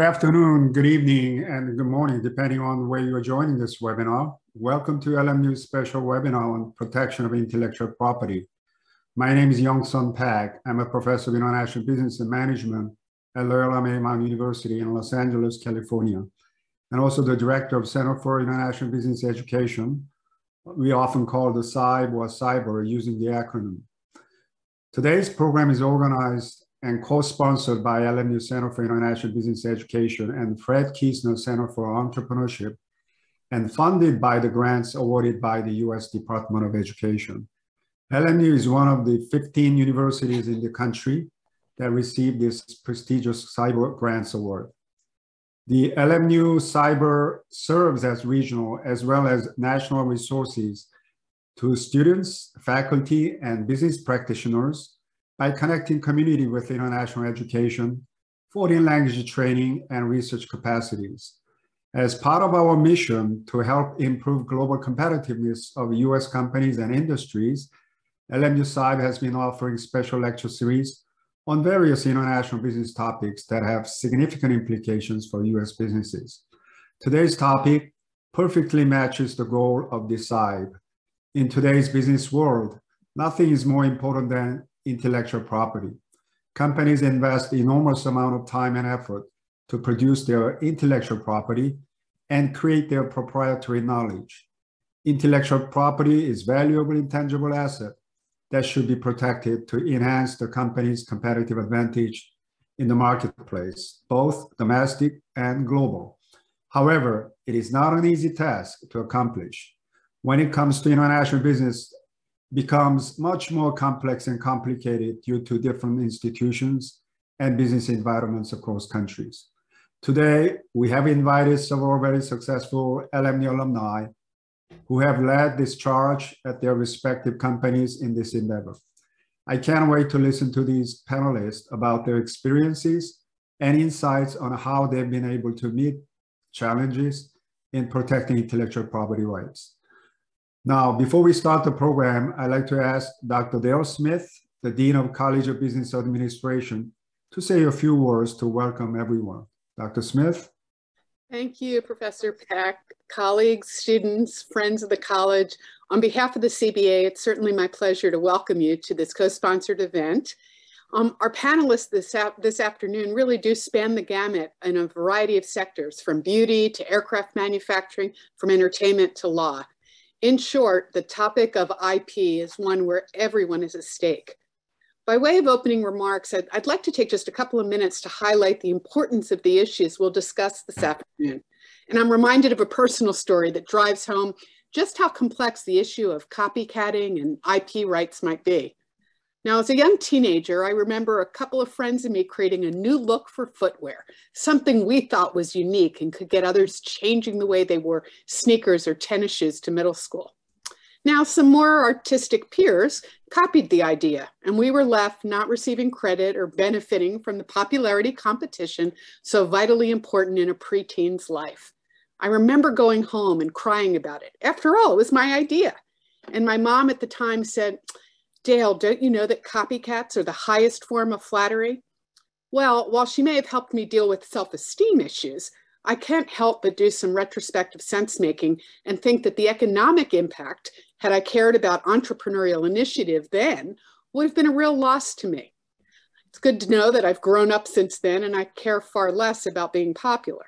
Good afternoon, good evening, and good morning, depending on where you are joining this webinar. Welcome to LMU's special webinar on protection of intellectual property. My name is Yongsun Paik. I'm a professor of international business and management at Loyola Marymount University in Los Angeles, California, and also the director of Center for International Business Education. We often call the CIBE or CIBER using the acronym. Today's program is organized and co-sponsored by LMU Center for International Business Education and Fred Kiesner Center for Entrepreneurship, and funded by the grants awarded by the US Department of Education. LMU is one of the 15 universities in the country that received this prestigious CIBE Grants Award. The LMU CIBE serves as regional as well as national resources to students, faculty, and business practitioners by connecting community with international education, foreign language training, and research capacities. As part of our mission to help improve global competitiveness of US companies and industries, LMU CIBE has been offering special lecture series on various international business topics that have significant implications for US businesses. Today's topic perfectly matches the goal of the CIBE. In today's business world, nothing is more important than intellectual property. Companies invest enormous amount of time and effort to produce their intellectual property and create their proprietary knowledge. Intellectual property is valuable intangible asset that should be protected to enhance the company's competitive advantage in the marketplace, both domestic and global. However, it is not an easy task to accomplish. When it comes to international business, becomes much more complex and complicated due to different institutions and business environments across countries. Today, we have invited several very successful LMU alumni who have led this charge at their respective companies in this endeavor. I can't wait to listen to these panelists about their experiences and insights on how they've been able to meet challenges in protecting intellectual property rights. Now, before we start the program, I'd like to ask Dr. Dale Smith, the Dean of College of Business Administration, to say a few words to welcome everyone. Dr. Smith? Thank you, Professor Paik, colleagues, students, friends of the college. On behalf of the CBA, it's certainly my pleasure to welcome you to this co-sponsored event. Our panelists this afternoon really do span the gamut in a variety of sectors, from beauty to aircraft manufacturing, from entertainment to law. In short, the topic of IP is one where everyone is at stake. By way of opening remarks, I'd like to take just a couple of minutes to highlight the importance of the issues we'll discuss this afternoon. And I'm reminded of a personal story that drives home just how complex the issue of copycatting and IP rights might be. Now, as a young teenager, I remember a couple of friends and me creating a new look for footwear, something we thought was unique and could get others changing the way they wore sneakers or tennis shoes to middle school. Now, some more artistic peers copied the idea, and we were left not receiving credit or benefiting from the popularity competition so vitally important in a preteen's life. I remember going home and crying about it. After all, it was my idea. And my mom at the time said, "Dale, don't you know that copycats are the highest form of flattery?" Well, while she may have helped me deal with self-esteem issues, I can't help but do some retrospective sense-making and think that the economic impact, had I cared about entrepreneurial initiative then, would have been a real loss to me. It's good to know that I've grown up since then and I care far less about being popular.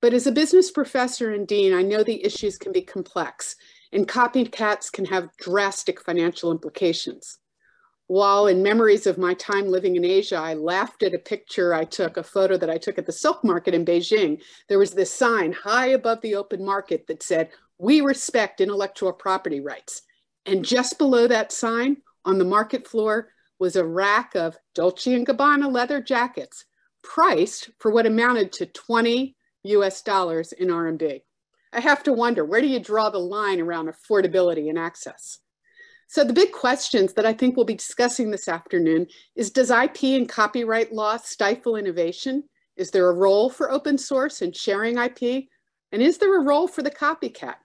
But as a business professor and dean, I know the issues can be complex, and copycats can have drastic financial implications. While in memories of my time living in Asia, I laughed at a picture I took, a photo that I took at the silk market in Beijing. There was this sign high above the open market that said, "We respect intellectual property rights." And just below that sign on the market floor was a rack of Dolce & Gabbana leather jackets priced for what amounted to $20 in RMB. I have to wonder, where do you draw the line around affordability and access? So the big questions that I think we'll be discussing this afternoon is, does IP and copyright law stifle innovation? Is there a role for open source and sharing IP? And is there a role for the copycat?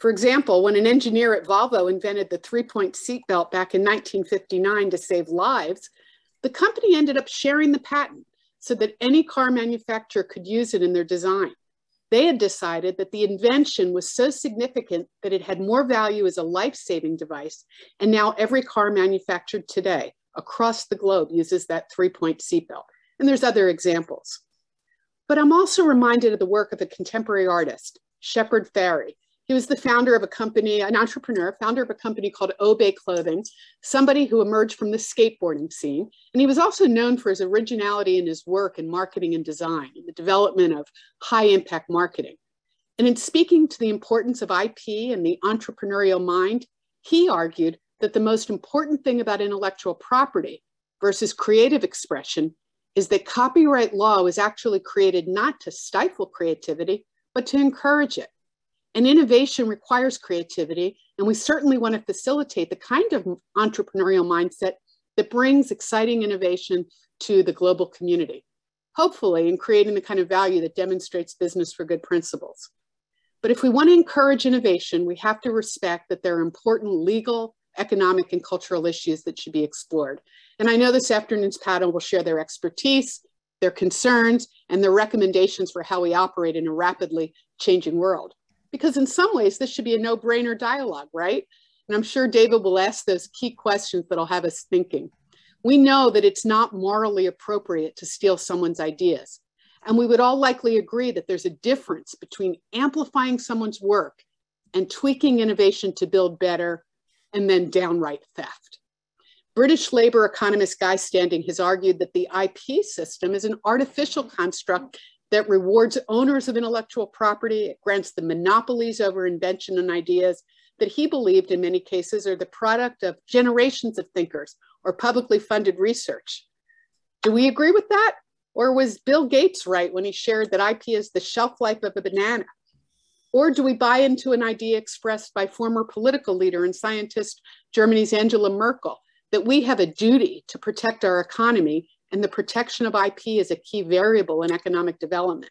For example, when an engineer at Volvo invented the three-point seatbelt back in 1959 to save lives, the company ended up sharing the patent, so that any car manufacturer could use it in their design. They had decided that the invention was so significant that it had more value as a life-saving device, and now every car manufactured today across the globe uses that three-point seatbelt. And there's other examples. But I'm also reminded of the work of a contemporary artist, Shepard Fairey. He was the founder of a company, an entrepreneur, founder of a company called Obey Clothing, somebody who emerged from the skateboarding scene. And he was also known for his originality in his work in marketing and design, in the development of high impact marketing. And in speaking to the importance of IP and the entrepreneurial mind, he argued that the most important thing about intellectual property versus creative expression is that copyright law was actually created not to stifle creativity, but to encourage it. And innovation requires creativity, and we certainly want to facilitate the kind of entrepreneurial mindset that brings exciting innovation to the global community, hopefully in creating the kind of value that demonstrates business for good principles. But if we want to encourage innovation, we have to respect that there are important legal, economic, and cultural issues that should be explored. And I know this afternoon's panel will share their expertise, their concerns, and their recommendations for how we operate in a rapidly changing world. Because in some ways, this should be a no-brainer dialogue, right? And I'm sure David will ask those key questions that'll have us thinking. We know that it's not morally appropriate to steal someone's ideas. And we would all likely agree that there's a difference between amplifying someone's work and tweaking innovation to build better, and then downright theft. British labor economist Guy Standing has argued that the IP system is an artificial construct that rewards owners of intellectual property. It grants them monopolies over invention and ideas that he believed in many cases are the product of generations of thinkers or publicly funded research. Do we agree with that? Or was Bill Gates right when he shared that IP is the shelf life of a banana? Or do we buy into an idea expressed by former political leader and scientist Germany's Angela Merkel that we have a duty to protect our economy, and the protection of IP is a key variable in economic development?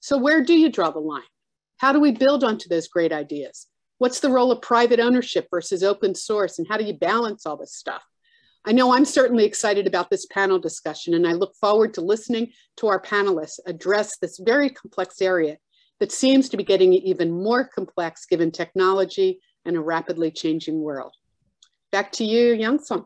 So where do you draw the line? How do we build onto those great ideas? What's the role of private ownership versus open source, and how do you balance all this stuff? I know I'm certainly excited about this panel discussion, and I look forward to listening to our panelists address this very complex area that seems to be getting even more complex given technology and a rapidly changing world. Back to you, Yongsun.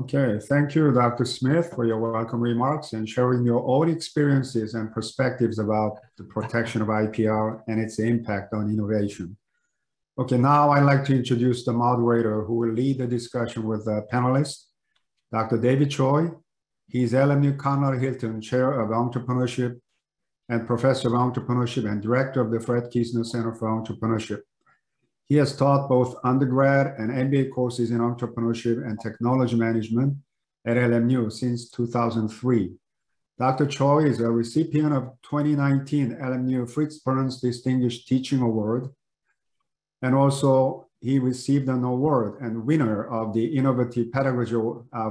Okay, thank you, Dr. Smith, for your welcome remarks and sharing your own experiences and perspectives about the protection of IPR and its impact on innovation. Okay, now I'd like to introduce the moderator who will lead the discussion with the panelists, Dr. David Choi. He's LMU Conrad Hilton Chair of Entrepreneurship and Professor of Entrepreneurship and Director of the Fred Kiesner Center for Entrepreneurship. He has taught both undergrad and MBA courses in entrepreneurship and technology management at LMU since 2003. Dr. Choi is a recipient of 2019 LMU Fritz Perls Distinguished Teaching Award, and also he received an award and winner of the Innovative Pedagogy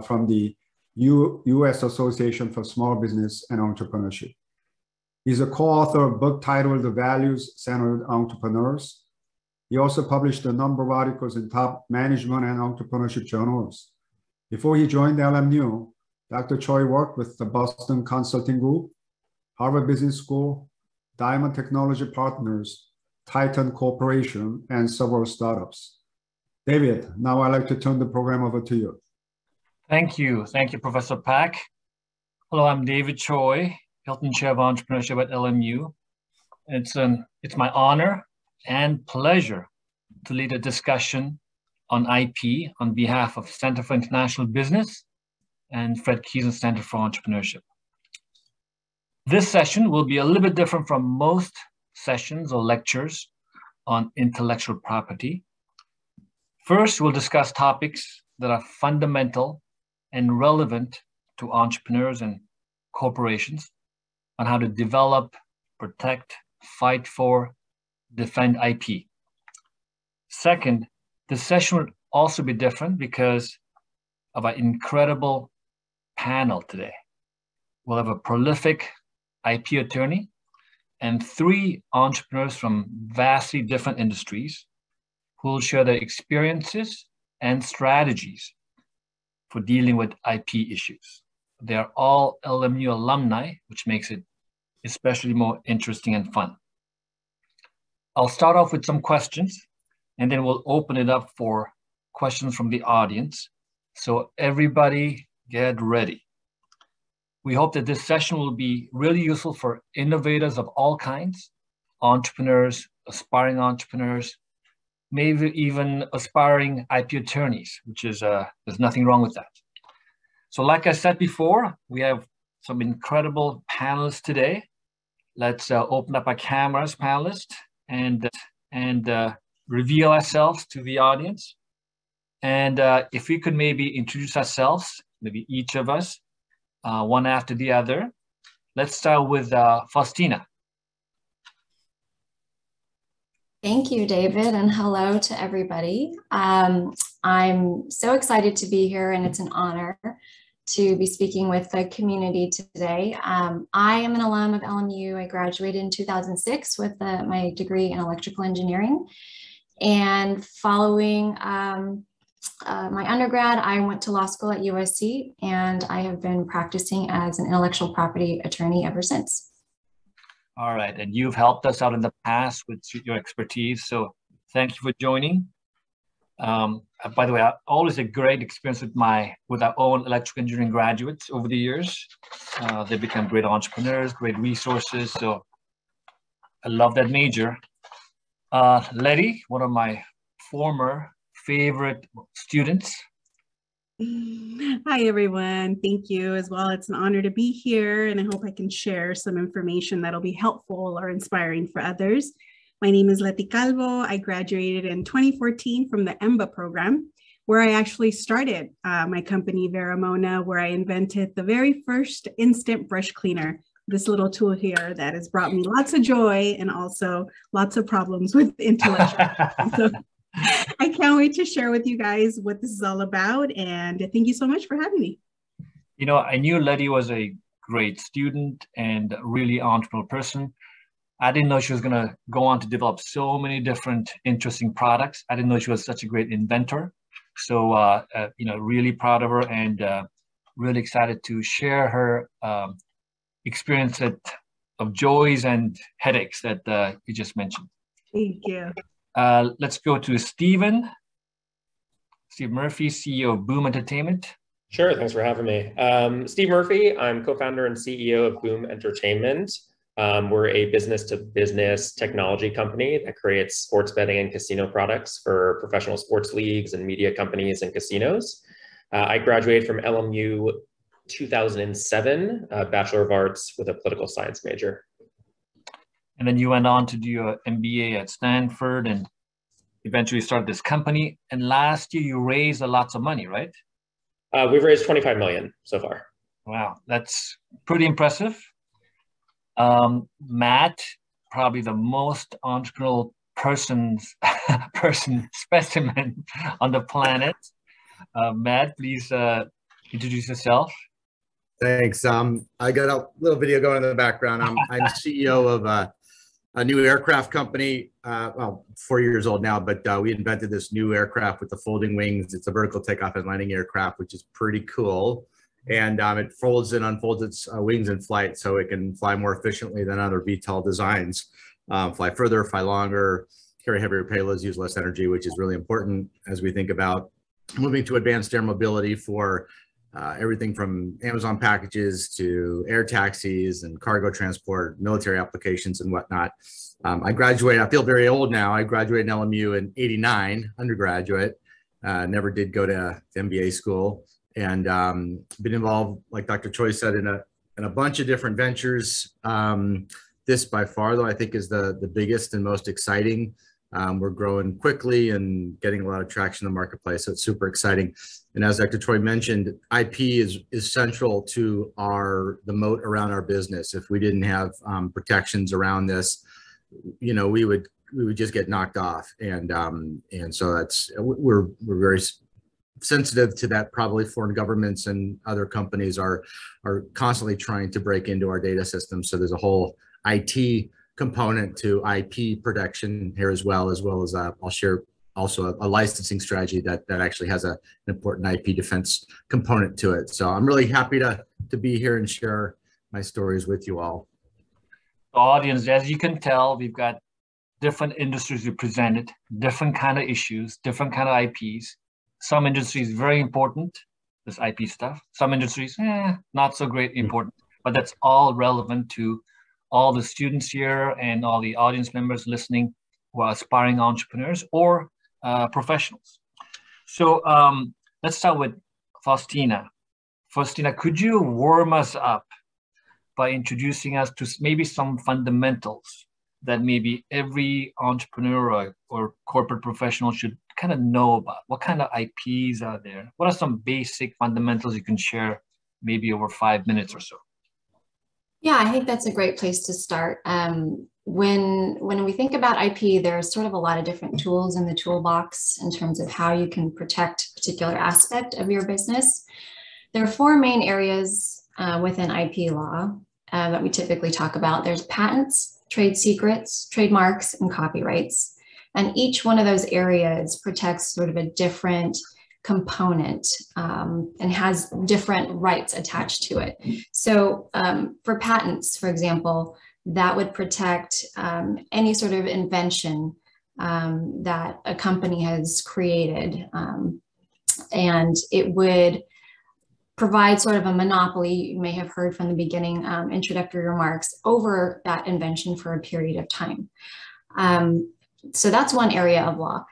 from the US Association for Small Business and Entrepreneurship. He's a co-author of a book titled The Values-Centered Entrepreneurs. He also published a number of articles in top management and entrepreneurship journals. Before he joined LMU, Dr. Choi worked with the Boston Consulting Group, Harvard Business School, Diamond Technology Partners, Titan Corporation, and several startups. David, now I'd like to turn the program over to you. Thank you. Thank you, Professor Paik. Hello, I'm David Choi, Hilton Chair of Entrepreneurship at LMU. It's my honor and pleasure to lead a discussion on IP on behalf of Center for International Business and Fred Kiesner Center for Entrepreneurship. This session will be a little bit different from most sessions or lectures on intellectual property. First, we'll discuss topics that are fundamental and relevant to entrepreneurs and corporations on how to develop, protect, fight for, defend IP. Second, this session will also be different because of our incredible panel today. We'll have a prolific IP attorney and three entrepreneurs from vastly different industries who will share their experiences and strategies for dealing with IP issues. They are all LMU alumni, which makes it especially more interesting and fun. I'll start off with some questions, and then we'll open it up for questions from the audience. So everybody get ready. We hope that this session will be really useful for innovators of all kinds, entrepreneurs, aspiring entrepreneurs, maybe even aspiring IP attorneys, which is, there's nothing wrong with that. So like I said before, we have some incredible panelists today. Let's open up our cameras, panelists, and reveal ourselves to the audience. And if we could maybe introduce ourselves, maybe each of us, one after the other. Let's start with Faustina. Thank you, David, and hello to everybody. I'm so excited to be here, and it's an honor to be speaking with the community today. I am an alum of LMU. I graduated in 2006 with my degree in electrical engineering, and following my undergrad, I went to law school at USC, and I have been practicing as an intellectual property attorney ever since. All right, and you've helped us out in the past with your expertise, so thank you for joining. By the way, always a great experience with our own electrical engineering graduates over the years. They become great entrepreneurs, great resources, so I love that major. Leti, one of my former favorite students. Hi, everyone. Thank you as well. It's an honor to be here, and I hope I can share some information that'll be helpful or inspiring for others. My name is Leti Calvo. I graduated in 2014 from the EMBA program, where I actually started my company, Veramona, where I invented the very first instant brush cleaner, this little tool here that has brought me lots of joy and also lots of problems with intellectual. So, I can't wait to share with you guys what this is all about, and thank you so much for having me. You know, I knew Leti was a great student and really entrepreneurial person. I didn't know she was going to go on to develop so many different interesting products. I didn't know she was such a great inventor. So, you know, really proud of her, and really excited to share her experience of joys and headaches that you just mentioned. Thank you. Let's go to Stephen. Steve Murphy, CEO of Boom Entertainment. Sure, thanks for having me. Steve Murphy, I'm co-founder and CEO of Boom Entertainment. We're a business-to-business technology company that creates sports betting and casino products for professional sports leagues and media companies and casinos. I graduated from LMU 2007, Bachelor of Arts with a political science major. And then you went on to do your MBA at Stanford and eventually started this company. And last year you raised lots of money, right? We've raised $25 million so far. Wow, that's pretty impressive. Matt, probably the most entrepreneurial specimen on the planet. Matt, please introduce yourself. Thanks. I got a little video going in the background. I'm CEO of a new aircraft company, well, 4 years old now, but we invented this new aircraft with the folding wings. It's a vertical takeoff and landing aircraft, which is pretty cool. And it folds and unfolds its wings in flight, so it can fly more efficiently than other VTOL designs. Fly further, fly longer, carry heavier payloads, use less energy, which is really important as we think about moving to advanced air mobility for everything from Amazon packages to air taxis and cargo transport, military applications and whatnot. I graduated, I feel very old now. I graduated in LMU in '89, undergraduate, never did go to MBA school, and been involved, like Dr. Choi said, in a bunch of different ventures. This by far though, I think is the biggest and most exciting. We're growing quickly and getting a lot of traction in the marketplace, so it's super exciting. And as Dr. Choi mentioned, IP is central to the moat around our business. If we didn't have protections around this, you know, we would just get knocked off. And so we're very sensitive to that. Probably foreign governments and other companies are constantly trying to break into our data systems. So there's a whole IT component to IP protection here, as well as I'll share also a licensing strategy that actually has an important IP defense component to it. So I'm really happy to be here and share my stories with you all. Audience, as you can tell, we've got different industries represented, different kind of issues, different kind of IPs. Some industries very important, this IP stuff. Some industries, not so great important, but that's all relevant to all the students here and all the audience members listening who are aspiring entrepreneurs or professionals. So let's start with Faustina. Faustina, could you warm us up by introducing us to maybe some fundamentals that maybe every entrepreneur or corporate professional should kind of know about? What kind of IPs are there? What are some basic fundamentals you can share maybe over 5 minutes or so? Yeah, I think that's a great place to start. When we think about IP, there's sort of a lot of different tools in the toolbox in terms of how you can protect a particular aspect of your business. There are four main areas within IP law that we typically talk about. There's patents, trade secrets, trademarks, and copyrights. And each one of those areas protects sort of a different component and has different rights attached to it. So for patents, for example, that would protect any sort of invention that a company has created. And it would provide sort of a monopoly, you may have heard from the beginning, introductory remarks over that invention for a period of time. So that's one area of law.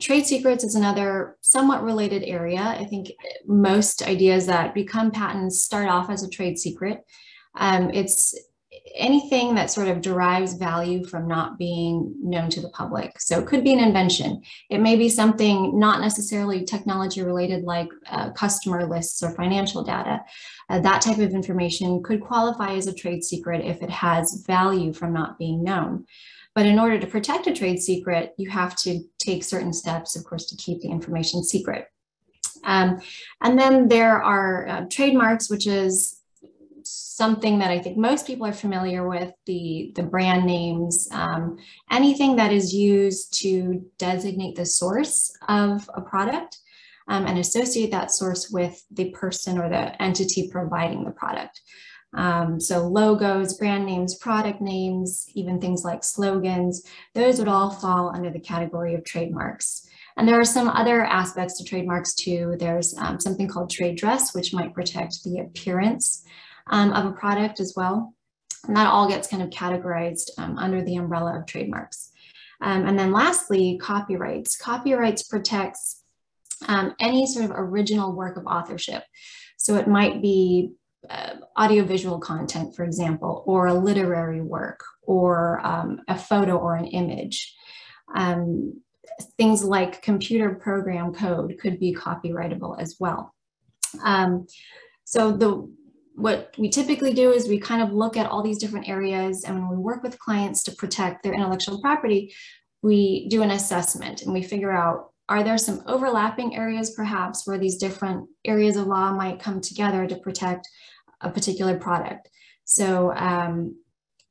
Trade secrets is another somewhat related area. I think most ideas that become patents start off as a trade secret. It's anything that sort of derives value from not being known to the public. So it could be an invention. It may be something not necessarily technology related, like customer lists or financial data. That type of information could qualify as a trade secret if it has value from not being known. But in order to protect a trade secret, you have to take certain steps, of course, to keep the information secret. And then there are trademarks, which is something that I think most people are familiar with, the brand names, anything that is used to designate the source of a product and associate that source with the person or the entity providing the product. So logos, brand names, product names, even things like slogans, those would all fall under the category of trademarks. And there are some other aspects to trademarks too. There's something called trade dress, which might protect the appearance of a product as well. And that all gets kind of categorized under the umbrella of trademarks. And then lastly, copyrights. Copyrights protects any sort of original work of authorship. So it might be audiovisual content, for example, or a literary work, or a photo or an image. Things like computer program code could be copyrightable as well. So what we typically do is we kind of look at all these different areas, and when we work with clients to protect their intellectual property, we do an assessment and we figure out, are there some overlapping areas perhaps where these different areas of law might come together to protect a particular product? So,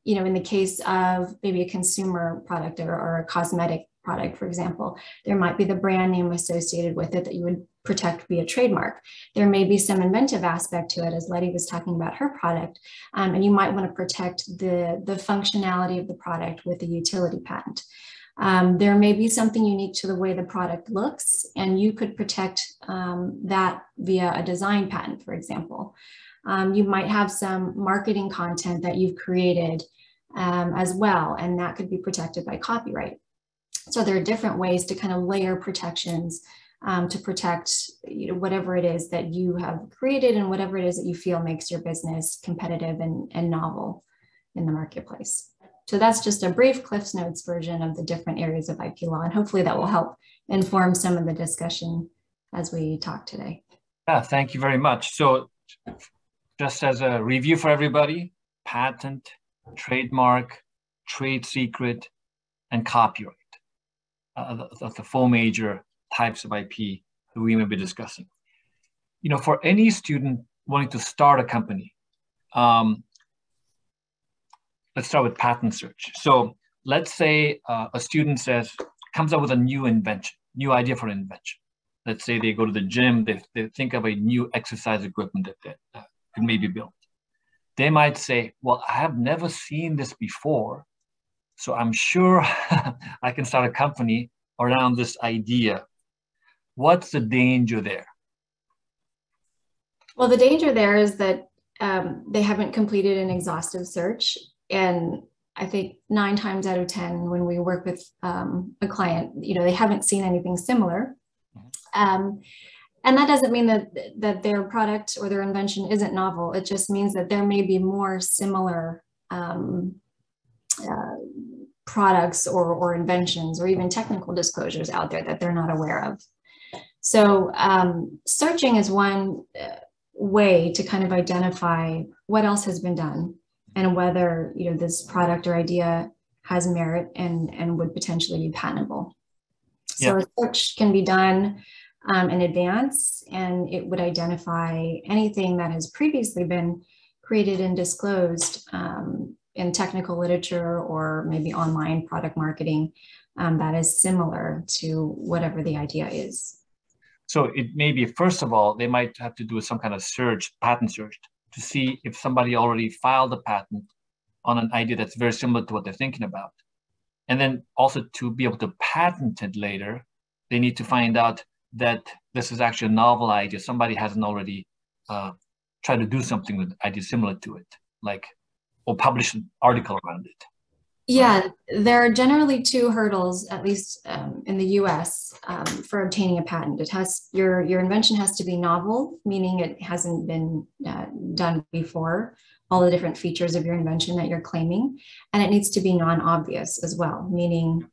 you know, in the case of maybe a consumer product or a cosmetic product, for example, there might be the brand name associated with it that you would protect via trademark. There may be some inventive aspect to it, as Leti was talking about her product, and you might want to protect the functionality of the product with a utility patent. There may be something unique to the way the product looks, and you could protect that via a design patent, for example. You might have some marketing content that you've created as well, and that could be protected by copyright. So there are different ways to kind of layer protections to protect, you know, whatever it is that you have created and whatever it is that you feel makes your business competitive and novel in the marketplace. So that's just a brief Cliff's Notes version of the different areas of IP law, and hopefully that will help inform some of the discussion as we talk today. Yeah, thank you very much. So just as a review for everybody, patent, trademark, trade secret, and copyright. The four major types of IP that we may be discussing. You know, for any student wanting to start a company, let's start with patent search. So let's say a student says, comes up with a new invention, new idea for an invention. Let's say they go to the gym, they think of a new exercise equipment that could maybe build. They might say, well, I have never seen this before, so I'm sure I can start a company around this idea. What's the danger there? Well, the danger there is that they haven't completed an exhaustive search. And I think 9 times out of 10, when we work with a client, you know, they haven't seen anything similar. And that doesn't mean that their product or their invention isn't novel. It just means that there may be more similar products or inventions or even technical disclosures out there that they're not aware of. So searching is one way to kind of identify what else has been done and whether, you know, this product or idea has merit and would potentially be patentable. So yeah. A search can be done in advance, and it would identify anything that has previously been created and disclosed in technical literature or maybe online product marketing that is similar to whatever the idea is. So it may be, first of all, they might have to do some kind of search, patent search, to see if somebody already filed a patent on an idea that's very similar to what they're thinking about. And then also to be able to patent it later, they need to find out that this is actually a novel idea. Somebody hasn't already tried to do something with an idea similar to it, like, or publish an article around it. Yeah, there are generally two hurdles, at least in the US, for obtaining a patent. It has, your invention has to be novel, meaning it hasn't been done before, all the different features of your invention that you're claiming. And it needs to be non-obvious as well, meaning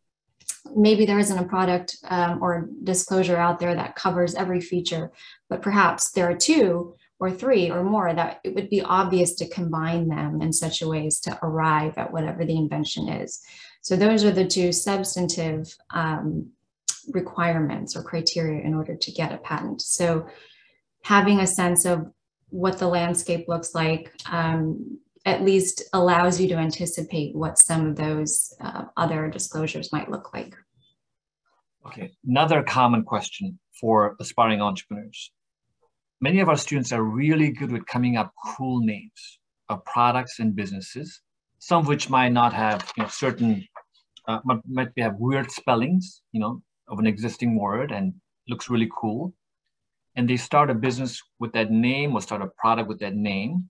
maybe there isn't a product or disclosure out there that covers every feature, but perhaps there are 2 or 3 or more that it would be obvious to combine them in such a way as to arrive at whatever the invention is. So those are the two substantive requirements or criteria in order to get a patent. So having a sense of what the landscape looks like at least allows you to anticipate what some of those other disclosures might look like. Okay, another common question for aspiring entrepreneurs. Many of our students are really good with coming up cool names of products and businesses, some of which might not have, you know, certain, might have weird spellings, you know, of an existing word and looks really cool. And they start a business with that name or start a product with that name.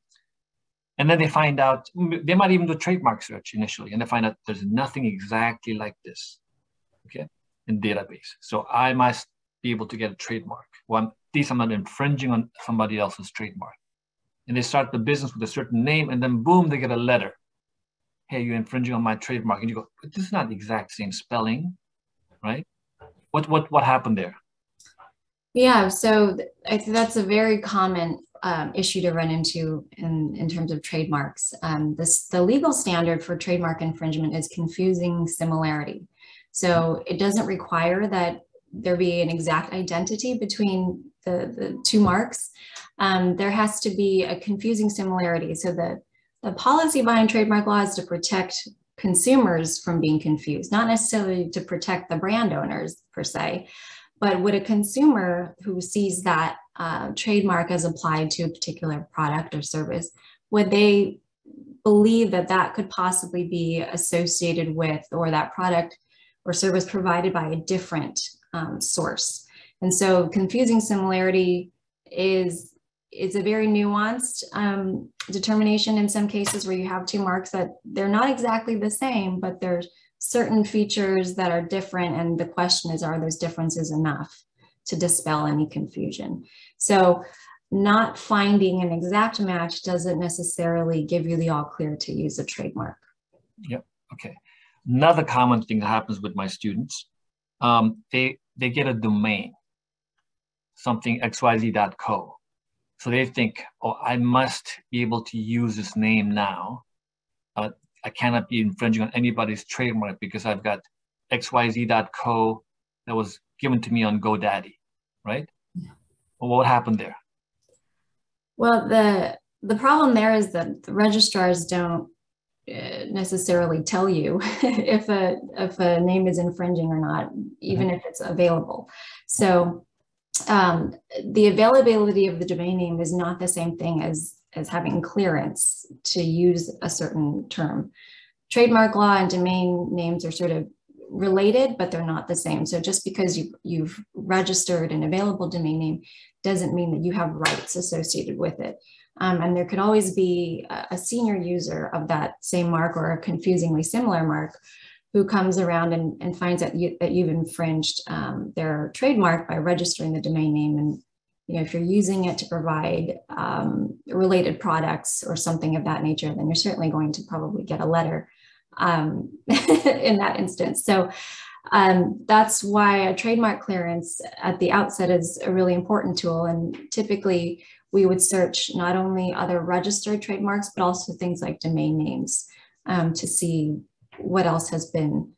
And then they find out, they might even do trademark search initially, and they find out there's nothing exactly like this, okay, in database. So I must be able to get a trademark. One, at least I'm not infringing on somebody else's trademark. And they start the business with a certain name, and then boom, they get a letter. Hey, you're infringing on my trademark. And you go, but this is not the exact same spelling, right? What happened there? Yeah, so I think that's a very common issue to run into in terms of trademarks. The legal standard for trademark infringement is confusing similarity. So it doesn't require that there be an exact identity between the two marks. There has to be a confusing similarity. So the policy behind trademark law is to protect consumers from being confused, not necessarily to protect the brand owners per se. But would a consumer who sees that trademark as applied to a particular product or service, would they believe that that could possibly be associated with, or that product or service provided by a different source? And so confusing similarity is a very nuanced determination in some cases where you have two marks that they're not exactly the same, but there's certain features that are different, and the question is, are those differences enough to dispel any confusion? So not finding an exact match doesn't necessarily give you the all clear to use a trademark. Yep, okay. Another common thing that happens with my students, they get a domain, something xyz.co. So they think, oh, I must be able to use this name now. I cannot be infringing on anybody's trademark because I've got xyz.co that was given to me on GoDaddy, right? Yeah. Well, what happened there? Well, the problem there is that the registrars don't necessarily tell you if a name is infringing or not, even if it's available. So the availability of the domain name is not the same thing as having clearance to use a certain term. Trademark law and domain names are sort of related, but they're not the same. So just because you've registered an available domain name doesn't mean that you have rights associated with it. And there could always be a senior user of that same mark or a confusingly similar mark who comes around and finds out that you've infringed their trademark by registering the domain name. And you know, if you're using it to provide related products or something of that nature, then you're certainly going to probably get a letter in that instance. So that's why a trademark clearance at the outset is a really important tool. And typically, we would search not only other registered trademarks, but also things like domain names to see what else has been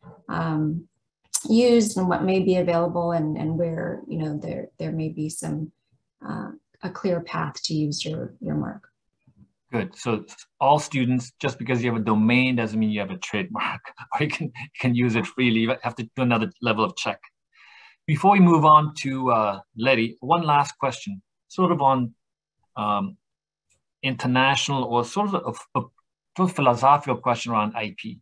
used and what may be available, and where, you know, there may be some a clear path to use your mark. Good. So all students, just because you have a domain doesn't mean you have a trademark, or you can use it freely. You have to do another level of check. Before we move on to Leti, one last question, sort of on international, or sort of a philosophical question around IP.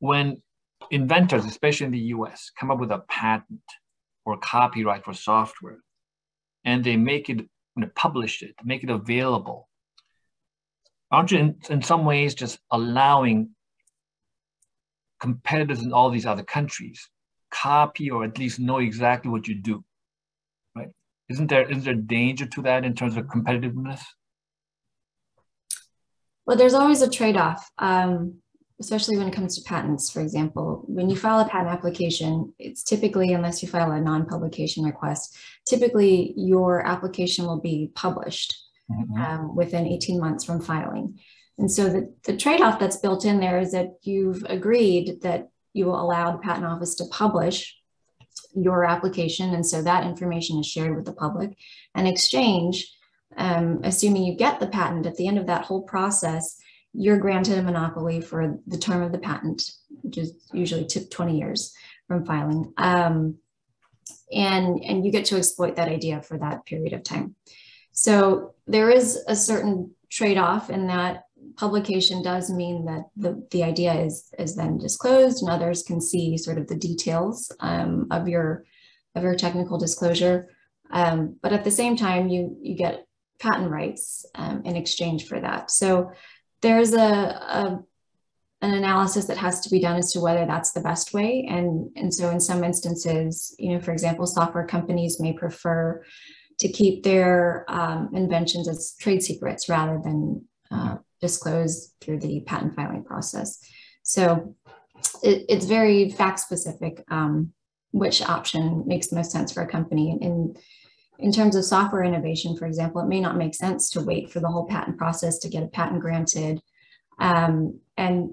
When inventors, especially in the US, come up with a patent or copyright for software, and they make it, you know, publish it, make it available, aren't you in some ways just allowing competitors in all these other countries copy or at least know exactly what you do? Isn't there danger to that in terms of competitiveness? Well, there's always a trade-off, especially when it comes to patents, for example. When you file a patent application, it's typically, unless you file a non-publication request, typically your application will be published within 18 months from filing. And so the trade-off that's built in there is that you've agreed that you will allow the patent office to publish your application, and so that information is shared with the public. In exchange, assuming you get the patent, at the end of that whole process, you're granted a monopoly for the term of the patent, which is usually 20 years from filing, and you get to exploit that idea for that period of time. So there is a certain trade-off in that publication does mean that the idea is then disclosed, and others can see sort of the details of your technical disclosure. But at the same time, you get patent rights in exchange for that. So there's an analysis that has to be done as to whether that's the best way. And so in some instances, you know, for example, software companies may prefer to keep their inventions as trade secrets rather than disclosed through the patent filing process. So it's very fact specific, which option makes the most sense for a company. In terms of software innovation, for example, it may not make sense to wait for the whole patent process to get a patent granted. And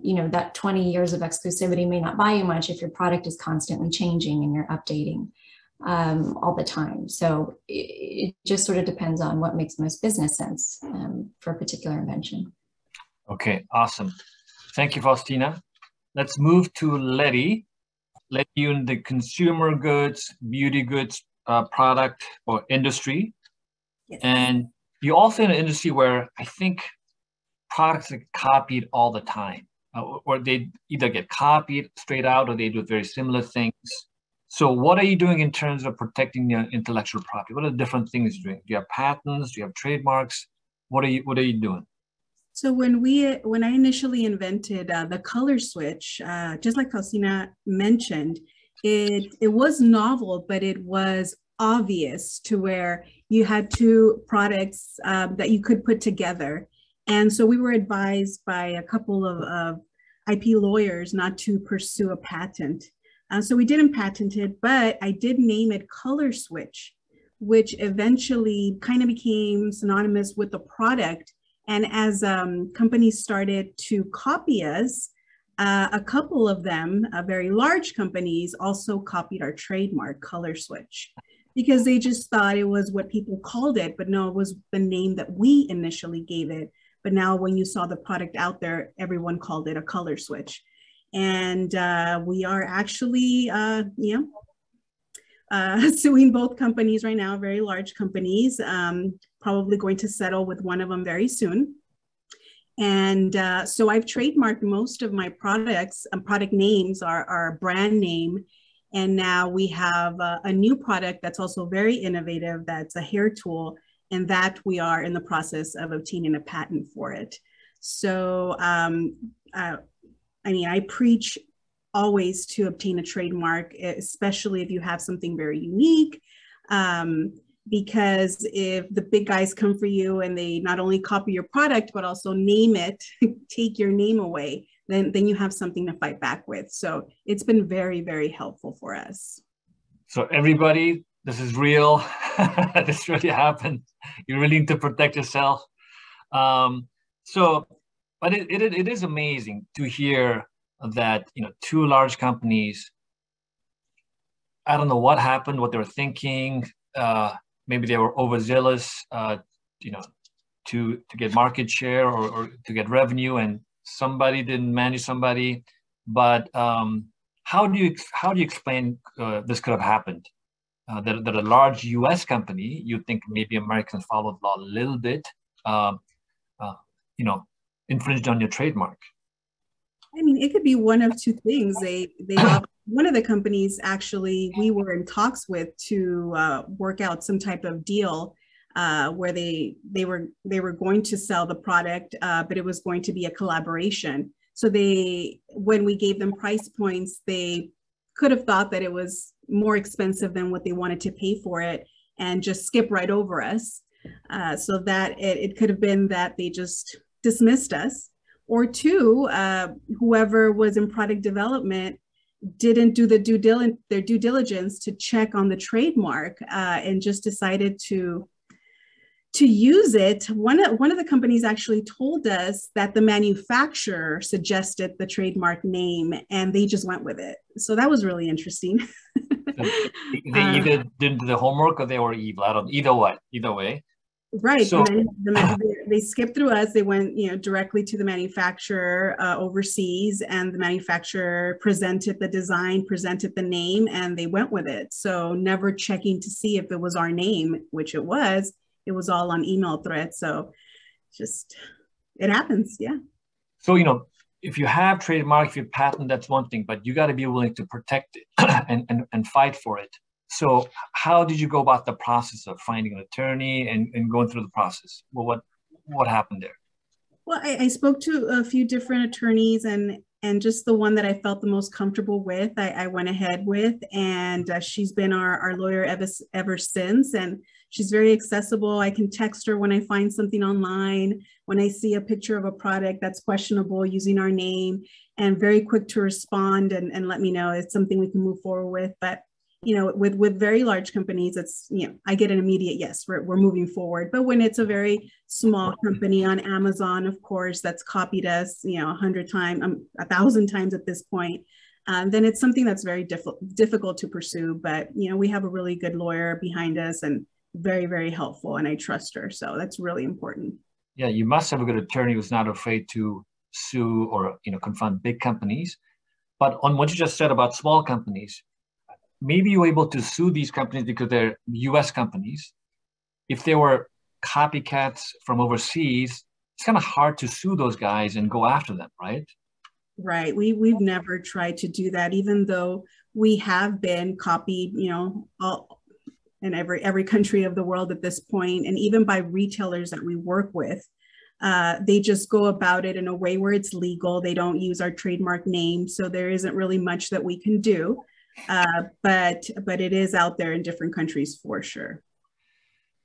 you know, that 20 years of exclusivity may not buy you much if your product is constantly changing and you're updating all the time. So it just sort of depends on what makes most business sense for a particular invention. Okay, awesome. Thank you, Faustina. Let's move to Leti. Leti, you in the consumer goods, beauty goods product or industry. Yes. And you're also in an industry where I think products are copied all the time, or they either get copied straight out or they do very similar things. So what are you doing in terms of protecting your intellectual property? What are the different things you're doing? Do you have patents? Do you have trademarks? What are you doing? So when I initially invented the Color Switch, just like Faustina mentioned, it was novel, but it was obvious to where you had two products that you could put together. And so we were advised by a couple of IP lawyers not to pursue a patent. So we didn't patent it, but I did name it Color Switch, which eventually kind of became synonymous with the product. And as companies started to copy us, a couple of them, very large companies, also copied our trademark Color Switch, because they just thought it was what people called it, but no, it was the name that we initially gave it. But now when you saw the product out there, everyone called it a color switch. And we are actually, suing both companies right now, very large companies, probably going to settle with one of them very soon. And so I've trademarked most of my products, product names are our brand name. And now we have a new product that's also very innovative, that's a hair tool, and that we are in the process of obtaining a patent for it. So, I mean, I preach always to obtain a trademark, especially if you have something very unique, because if the big guys come for you and they not only copy your product, but also name it, take your name away, then you have something to fight back with. So it's been very, very helpful for us. So everybody, this is real. This really happened. You really need to protect yourself. But it is amazing to hear that, you know, two large companies, I don't know what happened, what they were thinking. Maybe they were overzealous, you know, to get market share or to get revenue, and somebody didn't manage somebody. But how do you explain this could have happened? That a large U.S. company, you think maybe Americans followed law a little bit, you know, infringed on your trademark. I mean, it could be one of two things. They one of the companies actually we were in talks with to work out some type of deal where they were going to sell the product, but it was going to be a collaboration. So when we gave them price points, they could have thought that it was more expensive than what they wanted to pay for it and just skip right over us. So that it could have been that they just dismissed us. Or two, whoever was in product development didn't do their due diligence to check on the trademark and just decided to use it. One of the companies actually told us that the manufacturer suggested the trademark name and they just went with it. So that was really interesting. They either didn't do the homework or they were evil. I don't know. Either way. Right. So, and then they skipped through us. They went, you know, directly to the manufacturer overseas, and the manufacturer presented the design, presented the name, and they went with it. So never checking to see if it was our name, which it was. It was all on email threads. So just, it happens. Yeah. So, you know, if you have trademark, if you patent, that's one thing, but you got to be willing to protect it and fight for it. So how did you go about the process of finding an attorney and going through the process? Well, what happened there? Well, I spoke to a few different attorneys, and just the one that I felt the most comfortable with, I went ahead with, and she's been our lawyer ever since, and she's very accessible. I can text her when I find something online, when I see a picture of a product that's questionable using our name, and very quick to respond and let me know it's something we can move forward with. But you know, with very large companies, it's, you know, I get an immediate yes, we're moving forward. But when it's a very small company on Amazon, of course, that's copied us, you know, 100 times, 1,000 times at this point, then it's something that's very difficult to pursue. But, you know, we have a really good lawyer behind us and very, very helpful. And I trust her. So that's really important. Yeah, you must have a good attorney who's not afraid to sue or, you know, confront big companies. But on what you just said about small companies, maybe you were able to sue these companies because they're US companies. If they were copycats from overseas, it's kind of hard to sue those guys and go after them, right? Right, we've never tried to do that, even though we have been copied, you know, in every country of the world at this point, and even by retailers that we work with. They just go about it in a way where it's legal. They don't use our trademark name, so there isn't really much that we can do. But it is out there in different countries for sure.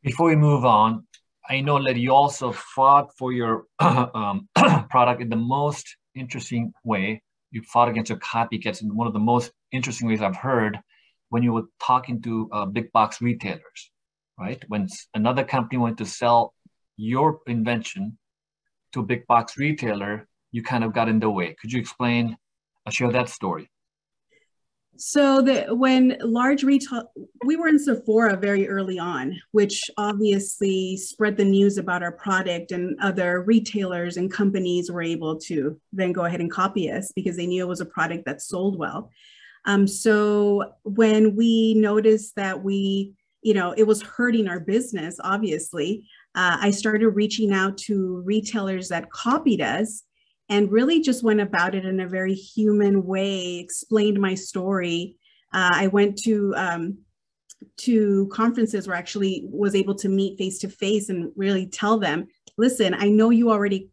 Before we move on, I know that you also fought for your product in the most interesting way. You fought against your copycats in one of the most interesting ways I've heard, when you were talking to big box retailers, right? When another company went to sell your invention to a big box retailer, you kind of got in the way. Could you explain, share that story? So that when large retail, we were in Sephora very early on, which obviously spread the news about our product, and other retailers and companies were able to then go ahead and copy us because they knew it was a product that sold well. So when we noticed that we, you know, it was hurting our business, obviously, I started reaching out to retailers that copied us, and really just went about it in a very human way, explained my story. I went to conferences where I actually was able to meet face to face and really tell them, listen, I know you already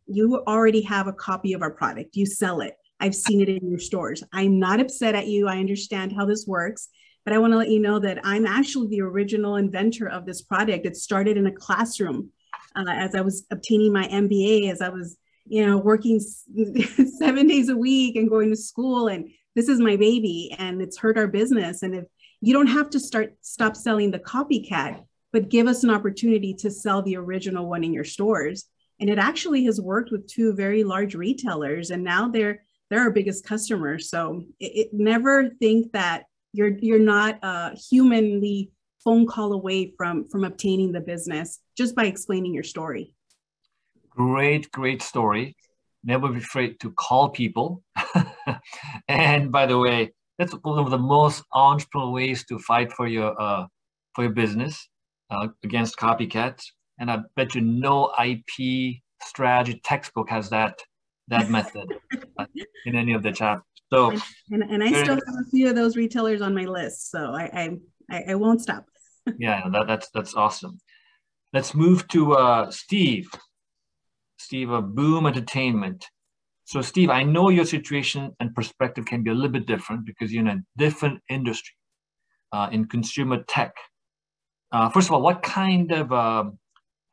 have a copy of our product. You sell it. I've seen it in your stores. I'm not upset at you. I understand how this works, but I want to let you know that I'm actually the original inventor of this product. It started in a classroom as I was obtaining my MBA, as I was, you know, working 7 days a week and going to school, and this is my baby, and it's hurt our business. And if you don't have to stop selling the copycat, but give us an opportunity to sell the original one in your stores. And it actually has worked with two very large retailers, and now they're our biggest customers. So it never think that you're not a humanly phone call away from obtaining the business just by explaining your story. Great, great story. Never be afraid to call people. And by the way, that's one of the most entrepreneurial ways to fight for your business against copycats. And I bet you no IP strategy textbook has that method in any of the chapters. So and I still have a few of those retailers on my list, so I won't stop. Yeah, that's awesome. Let's move to Steve of Boom Entertainment. So Steve, I know your situation and perspective can be a little bit different because you're in a different industry, in consumer tech. First of all, what kind of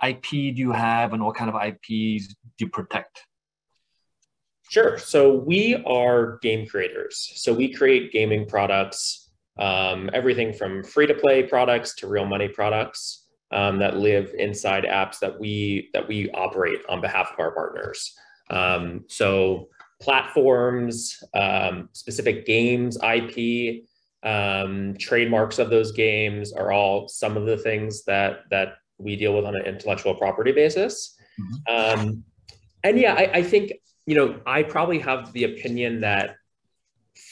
IP do you have, and what kind of IPs do you protect? Sure, so we are game creators. So we create gaming products, everything from free-to-play products to real money products. That live inside apps that we operate on behalf of our partners. So platforms, specific games, IP, trademarks of those games are all some of the things that we deal with on an intellectual property basis. Mm-hmm. And yeah, I think, you know, I probably have the opinion that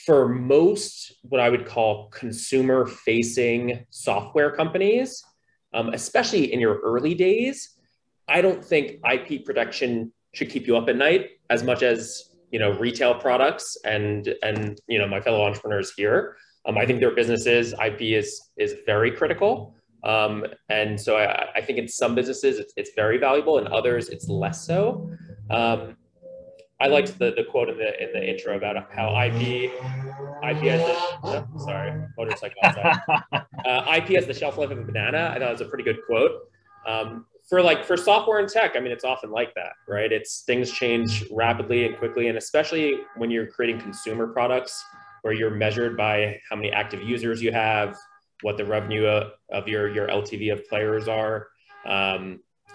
for most what I would call consumer-facing software companies, especially in your early days, I don't think IP protection should keep you up at night as much as, you know, retail products and you know, my fellow entrepreneurs here. I think their businesses, IP is very critical. And so I think in some businesses it's very valuable, and others it's less so. I liked the quote in the intro about how IP has the, IP has the shelf life of a banana. I thought it was a pretty good quote. For software and tech, I mean, it's often like that, right? It's things change rapidly and quickly, and especially when you're creating consumer products where you're measured by how many active users you have, what the revenue of your LTV of players are. You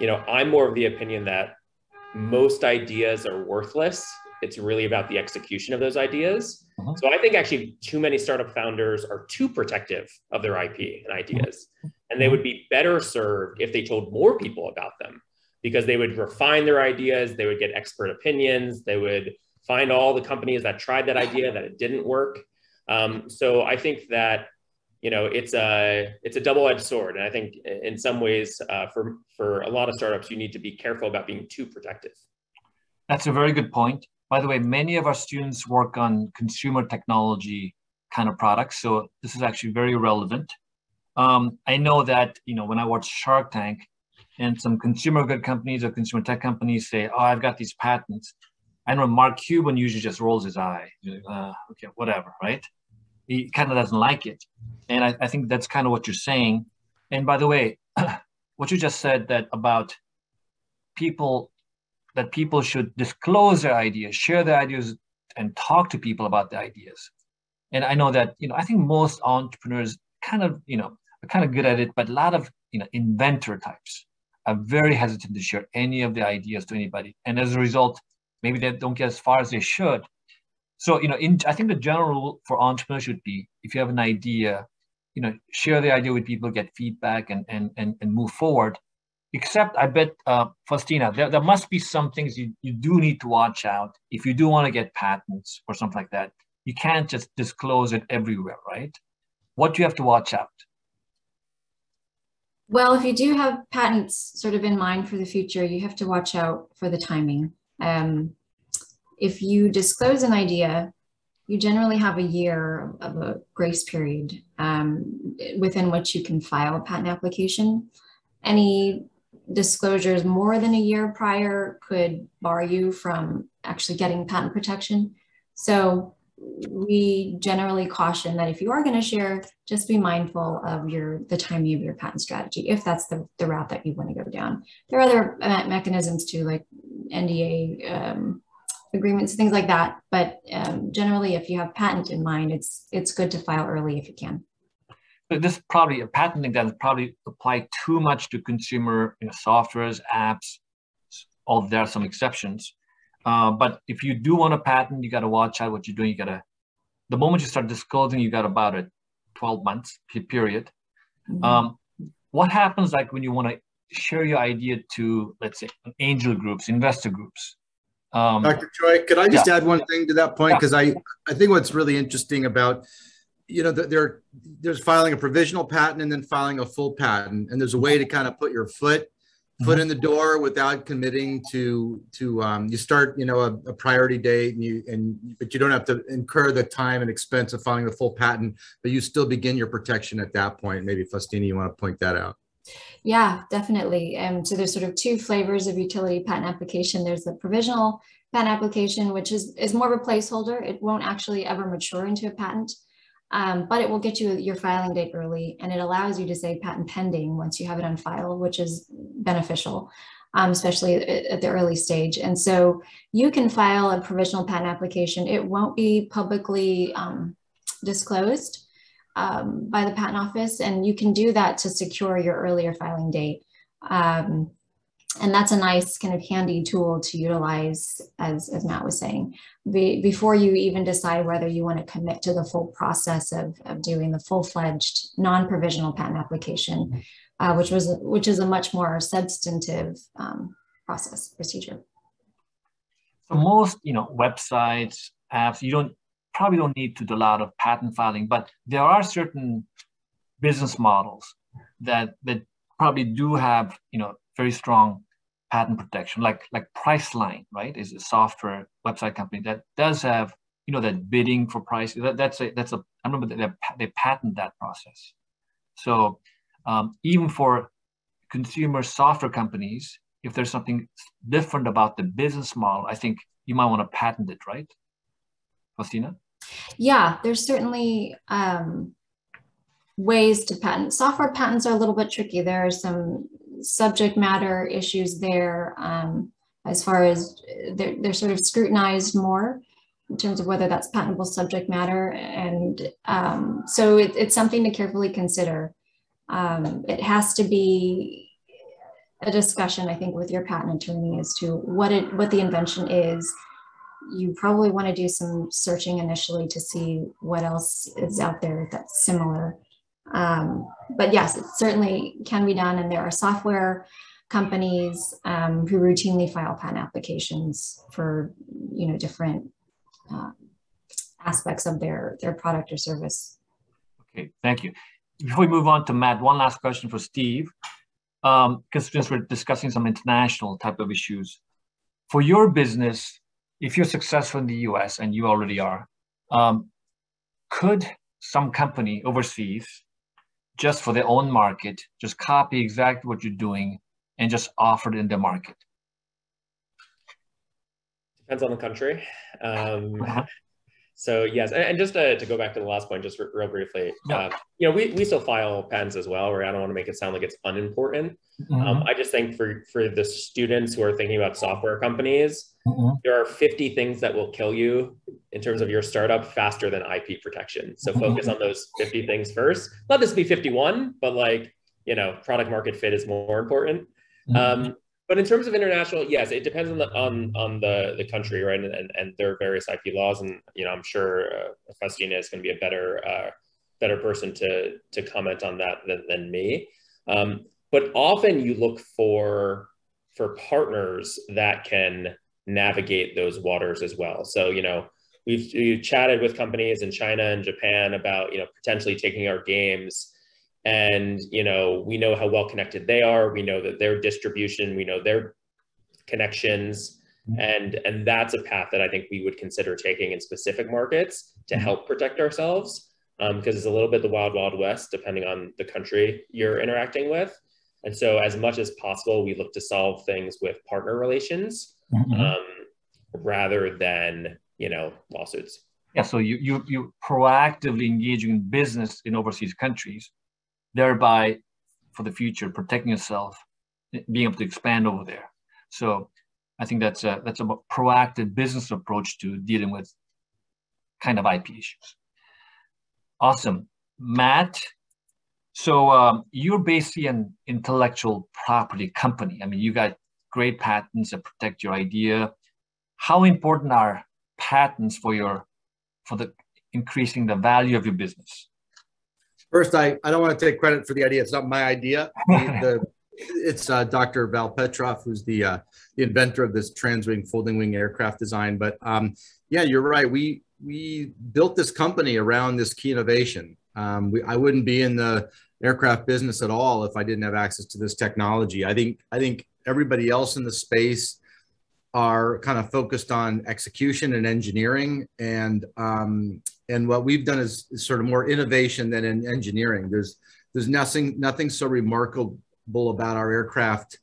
know, I'm more of the opinion that most ideas are worthless. It's really about the execution of those ideas. Uh-huh. So I think actually too many startup founders are too protective of their IP and ideas. Uh-huh. And they would be better served if they told more people about them, because they would refine their ideas, they would get expert opinions, they would find all the companies that tried that idea that it didn't work. So I think that, you know, it's a double-edged sword. And I think in some ways, for a lot of startups, you need to be careful about being too protective. That's a very good point. By the way, many of our students work on consumer technology kind of products, so this is actually very relevant. I know that, you know, when I watch Shark Tank and some consumer good companies or consumer tech companies say, oh, I've got these patents. I know Mark Cuban usually just rolls his eye. Okay, whatever, right? He kind of doesn't like it. And I think that's kind of what you're saying. And by the way, what you just said that about people, that people should disclose their ideas, share their ideas, and talk to people about the ideas. And I know that, you know, I think most entrepreneurs kind of, you know, are kind of good at it, but a lot of, you know, inventor types are very hesitant to share any of the ideas to anybody. And as a result, maybe they don't get as far as they should. So, you know, I think the general rule for entrepreneurs should be, if you have an idea, you know, share the idea with people, get feedback, and move forward. Except, I bet, Faustina, there must be some things you do need to watch out if you do want to get patents or something like that. You can't just disclose it everywhere, right? What do you have to watch out? Well, if you do have patents sort of in mind for the future, you have to watch out for the timing. If you disclose an idea, you generally have a year of a grace period within which you can file a patent application. Any disclosures more than a year prior could bar you from actually getting patent protection. So we generally caution that if you are going to share, just be mindful of the timing of your patent strategy, if that's the route that you want to go down. There are other mechanisms too, like NDA agreements, things like that. But generally, if you have patent in mind, it's good to file early if you can. So this probably a patenting that is probably applied too much to consumer, you know, softwares, apps. Although there are some exceptions. But if you do want a patent, you got to watch out what you're doing. The moment you start disclosing, you got about a 12 months period. Mm-hmm. What happens like when you want to share your idea to, let's say, angel groups, investor groups? Dr. Choi, could I just add one thing to that point? Because I think what's really interesting about, you know, there's filing a provisional patent and then filing a full patent. And there's a way to kind of put your foot in the door without committing to you start, you know, a priority date but you don't have to incur the time and expense of filing the full patent, but you still begin your protection at that point. Maybe Faustina, you want to point that out. Yeah, definitely. So there's sort of two flavors of utility patent application. There's the provisional patent application, which is more of a placeholder. It won't actually ever mature into a patent, but it will get you your filing date early, and it allows you to say patent pending once you have it on file, which is beneficial, especially at the early stage. And so you can file a provisional patent application. It won't be publicly disclosed by the patent office, and you can do that to secure your earlier filing date. And that's a nice kind of handy tool to utilize, as Matt was saying, before you even decide whether you want to commit to the full process of doing the full-fledged non-provisional patent application, which is a much more substantive procedure. So most, you know, websites, apps, you probably don't need to do a lot of patent filing, but there are certain business models that probably do have, you know, very strong patent protection, like Priceline, right? Is a software website company that does have, you know, that bidding for price. That's a I remember that they patent that process. So even for consumer software companies, if there's something different about the business model, I think you might want to patent it, right, Faustina? Yeah, there's certainly ways to patent. Software patents are a little bit tricky. There are some subject matter issues there as far as they're sort of scrutinized more in terms of whether that's patentable subject matter. And so it's something to carefully consider. It has to be a discussion, I think, with your patent attorney as to what the invention is. You probably want to do some searching initially to see what else is out there that's similar. But yes, it certainly can be done. And there are software companies who routinely file patent applications for, you know, different aspects of their product or service. Okay, thank you. Before we move on to Matt, one last question for Steve, because since we're discussing some international type of issues. For your business, if you're successful in the US, and you already are, could some company overseas, just for their own market, just copy exactly what you're doing and just offer it in their market? Depends on the country. So yes, and just to go back to the last point, just real briefly, you know, we still file patents as well, where I don't want to make it sound like it's unimportant. Mm-hmm. I just think for the students who are thinking about software companies, mm-hmm. There are 50 things that will kill you in terms of your startup faster than IP protection. So focus on those 50 things first. Let this be 51, but like, you know, product market fit is more important. Mm-hmm. But in terms of international, yes, it depends on the country, right? And there are various IP laws, and you know, I'm sure Faustina is going to be a better person to comment on that than me. But often you look for partners that can navigate those waters as well. So you know, we've chatted with companies in China and Japan about potentially taking our games. And, you know, we know how well connected they are. We know that their distribution, we know their connections. And that's a path that I think we would consider taking in specific markets to help protect ourselves. Because it's a little bit the wild, wild west, depending on the country you're interacting with. And so as much as possible, we look to solve things with partner relations rather than, lawsuits. Yeah, so you proactively engaging in business in overseas countries, thereby, for the future, protecting yourself, being able to expand over there. So I think that's a proactive business approach to dealing with kind of IP issues. Awesome. Matt, so you're basically an intellectual property company. I mean, you got great patents that protect your idea. How important are patents for increasing the value of your business? First, I don't want to take credit for the idea. It's not my idea. It's Dr. Val Petrov, who's the inventor of this transwing, folding wing aircraft design. But yeah, you're right. We built this company around this key innovation. I wouldn't be in the aircraft business at all if I didn't have access to this technology. I think everybody else in the space are kind of focused on execution and engineering, and what we've done is sort of more innovation than in engineering. There's nothing so remarkable about our aircraft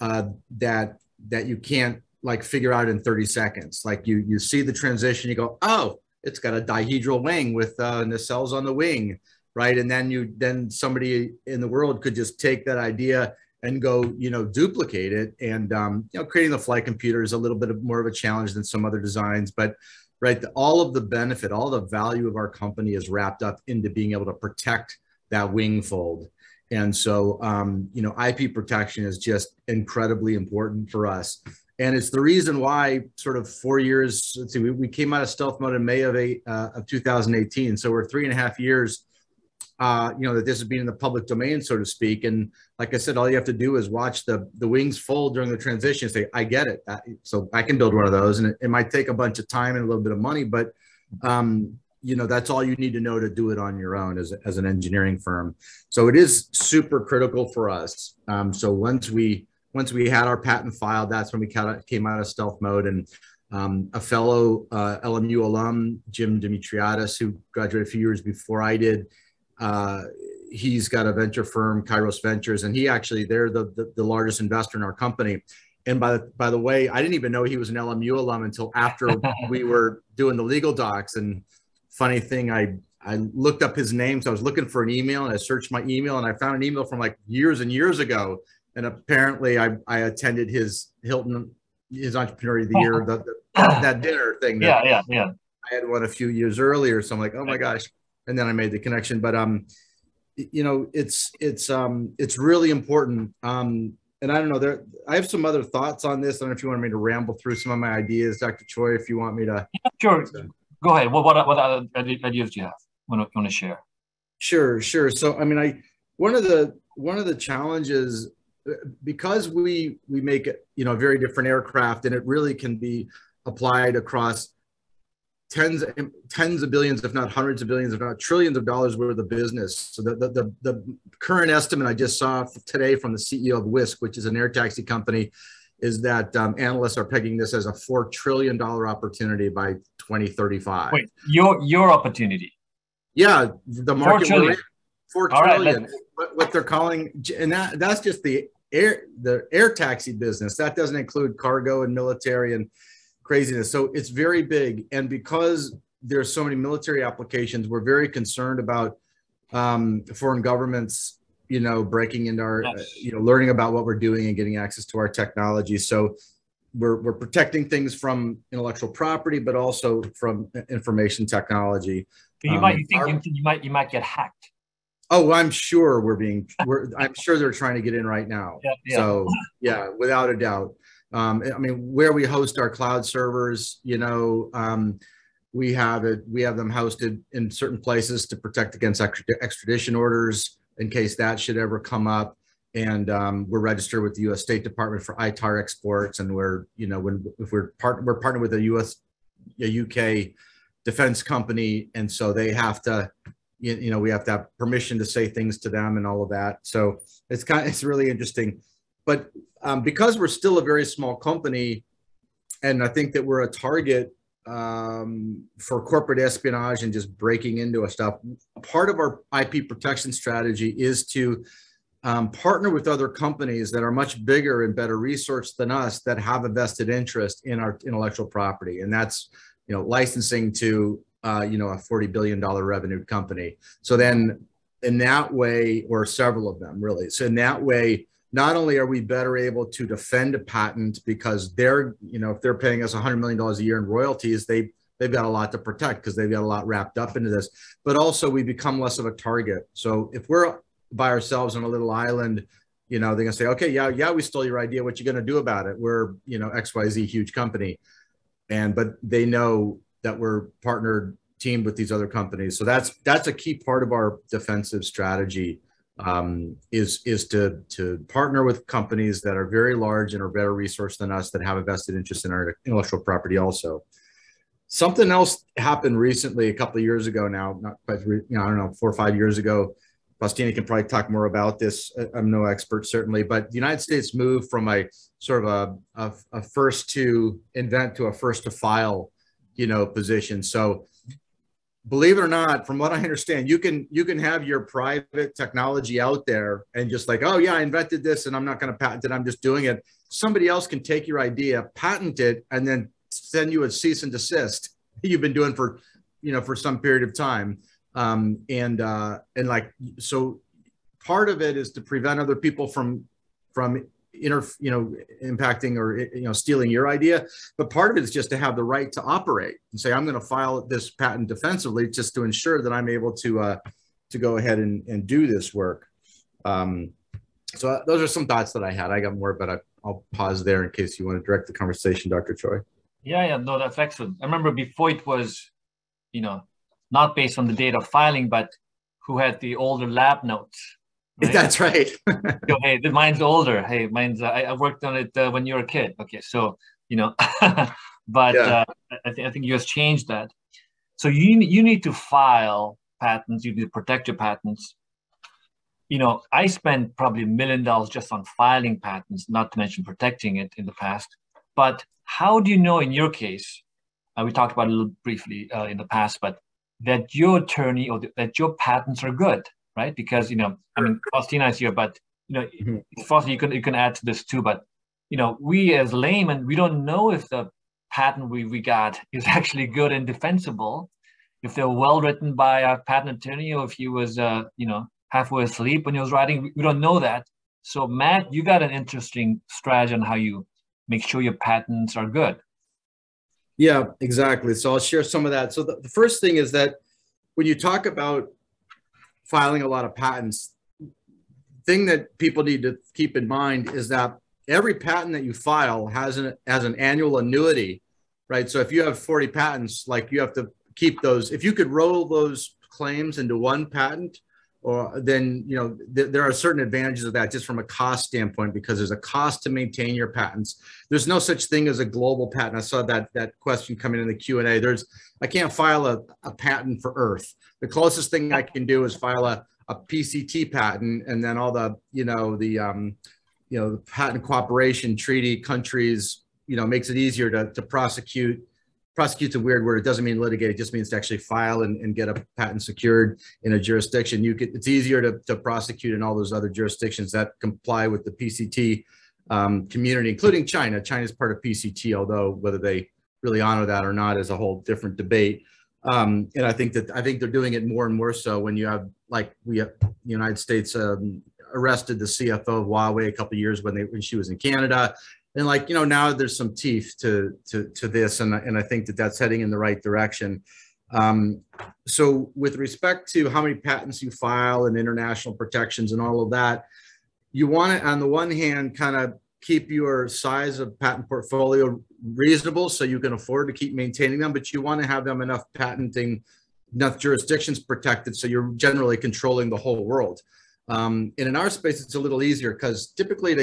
that you can't figure out in 30 seconds. Like you see the transition, you go, oh, it's got a dihedral wing with nacelles on the wing, right? And then somebody in the world could just take that idea and go, duplicate it. And creating the flight computer is a little bit more of a challenge than some other designs, but right, all of the benefit, all the value of our company is wrapped up into being able to protect that wing fold. And so, IP protection is just incredibly important for us. And it's the reason why sort of 4 years, let's see, we came out of stealth mode in May of 2018. So we're 3.5 years, that this has been in the public domain, so to speak. And like I said, all you have to do is watch the wings fold during the transition and say, I get it. So I can build one of those. And it might take a bunch of time and a little bit of money, but that's all you need to know to do it on your own as an engineering firm. So it is super critical for us. So once we had our patent filed, that's when we came out of stealth mode. And a fellow LMU alum, Jim Dimitriadis, who graduated a few years before I did, he's got a venture firm, Kairos Ventures, and they're the largest investor in our company. And by the way, I didn't even know he was an LMU alum until after we were doing the legal docs. And funny thing, I looked up his name. So I was looking for an email and I searched my email and I found an email from years and years ago. And apparently I attended his Entrepreneur of the Year, that dinner thing. Yeah. I had won a few years earlier. So I'm like, oh my gosh. And then I made the connection, but it's really important. And I don't know, I have some other thoughts on this. I don't know if you want me to ramble through some of my ideas, Dr. Choi, if you want me to. Yeah, sure, go ahead. What other ideas do you have? Want to share? Sure. So I mean, one of the challenges, because we make a very different aircraft, and it really can be applied across tens of billions, if not hundreds of billions, if not trillions of dollars worth of business. So the current estimate I just saw today from the CEO of Wisk, which is an air taxi company, is that analysts are pegging this as a $4 trillion opportunity by 2035. Wait, your opportunity? Yeah, the market. $4 trillion. Right, what they're calling, and that's just the air taxi business. That doesn't include cargo and military and craziness. So it's very big. And because there's so many military applications, we're very concerned about foreign governments, breaking into our, learning about what we're doing and getting access to our technology. So we're protecting things from intellectual property, but also from information technology. So you might get hacked. Oh, I'm sure I'm sure they're trying to get in right now. Yeah, yeah. So yeah, without a doubt. I mean, where we host our cloud servers, you know, we have them hosted in certain places to protect against extradition orders in case that should ever come up. And we're registered with the US State Department for ITAR exports. And we're, you know, we're partnered with a UK defense company. And so they have to, you know, we have to have permission to say things to them and all of that. So it's really interesting. But because we're still a very small company, and I think that we're a target for corporate espionage and just breaking into our stuff, part of our IP protection strategy is to partner with other companies that are much bigger and better resourced than us that have a vested interest in our intellectual property. And that's, you know, licensing to, you know, a $40 billion revenue company. So then in that way, or several of them really, so in that way, not only are we better able to defend a patent because they're, you know, if they're paying us $100 million a year in royalties, they've got a lot to protect because they've got a lot wrapped up into this, but also we become less of a target. So if we're by ourselves on a little island, you know, they're gonna say, okay, yeah, we stole your idea. What you gonna do about it? We're, you know, XYZ huge company. But they know that we're partnered, teamed with these other companies. So that's a key part of our defensive strategy, is to partner with companies that are very large and are better resourced than us that have a vested interest in our intellectual property also. Something else happened recently, a couple of years ago now, not quite, you know, I don't know, 4 or 5 years ago. Faustina can probably talk more about this. I'm no expert, certainly, but the United States moved from a sort of a first to invent to a first to file, you know, position. So believe it or not, from what I understand, you can have your private technology out there and just like, oh yeah, I invented this and I'm not going to patent it. I'm just doing it. Somebody else can take your idea, patent it, and then send you a cease and desist you've been doing for, you know, for some period of time. And like, so part of it is to prevent other people from impacting or, you know, stealing your idea. But part of it is just to have the right to operate and say, I'm going to file this patent defensively just to ensure that I'm able to go ahead and do this work. So those are some thoughts that I had. I got more, but I'll pause there in case you want to direct the conversation, Dr. Choi. Yeah. No, that's excellent. I remember before it was, you know, not based on the date of filing, but who had the older lab notes. Right? That's right. So, hey, mine's older. Hey, mine's, I worked on it when you were a kid. Okay, so, you know, but yeah. I think US changed that. So you need to file patents. You need to protect your patents. You know, I spent probably $1 million just on filing patents, not to mention protecting it in the past. But how do you know in your case, we talked about it a little briefly in the past, but that your attorney or that your patents are good, right? Because, you know, I mean, Faustina is here, but, you know, Faustina, you can add to this too, but, you know, we as laymen, we don't know if the patent we got is actually good and defensible, if they're well written by our patent attorney, or if he was, you know, halfway asleep when he was writing. We don't know that. So Matt, you got an interesting strategy on how you make sure your patents are good. Yeah, exactly. So I'll share some of that. So the first thing is that when you talk about filing a lot of patents, thing that people need to keep in mind is that every patent that you file has an annual annuity, right? So if you have 40 patents, like you have to keep those. If you could roll those claims into one patent, or then, you know, there are certain advantages of that just from a cost standpoint, because there's a cost to maintain your patents. There's no such thing as a global patent. I saw that question coming in the Q&A. I can't file a patent for Earth. The closest thing I can do is file a PCT patent, and then all the, you know, the patent cooperation treaty countries, you know, makes it easier to prosecute. Prosecute's a weird word. It doesn't mean litigate. It just means to actually file and get a patent secured in a jurisdiction. It's easier to prosecute in all those other jurisdictions that comply with the PCT community, including China. China's part of PCT, although whether they really honor that or not is a whole different debate. And I think they're doing it more and more so when you have, like, the United States arrested the CFO of Huawei a couple of years when she was in Canada. And, like, you know, now there's some teeth to this, and I think that's heading in the right direction. So with respect to how many patents you file and international protections and all of that, you want to, on the one hand, kind of keep your size of patent portfolio reasonable so you can afford to keep maintaining them, but you want to have them enough patenting, enough jurisdictions protected so you're generally controlling the whole world. And in our space, it's a little easier because typically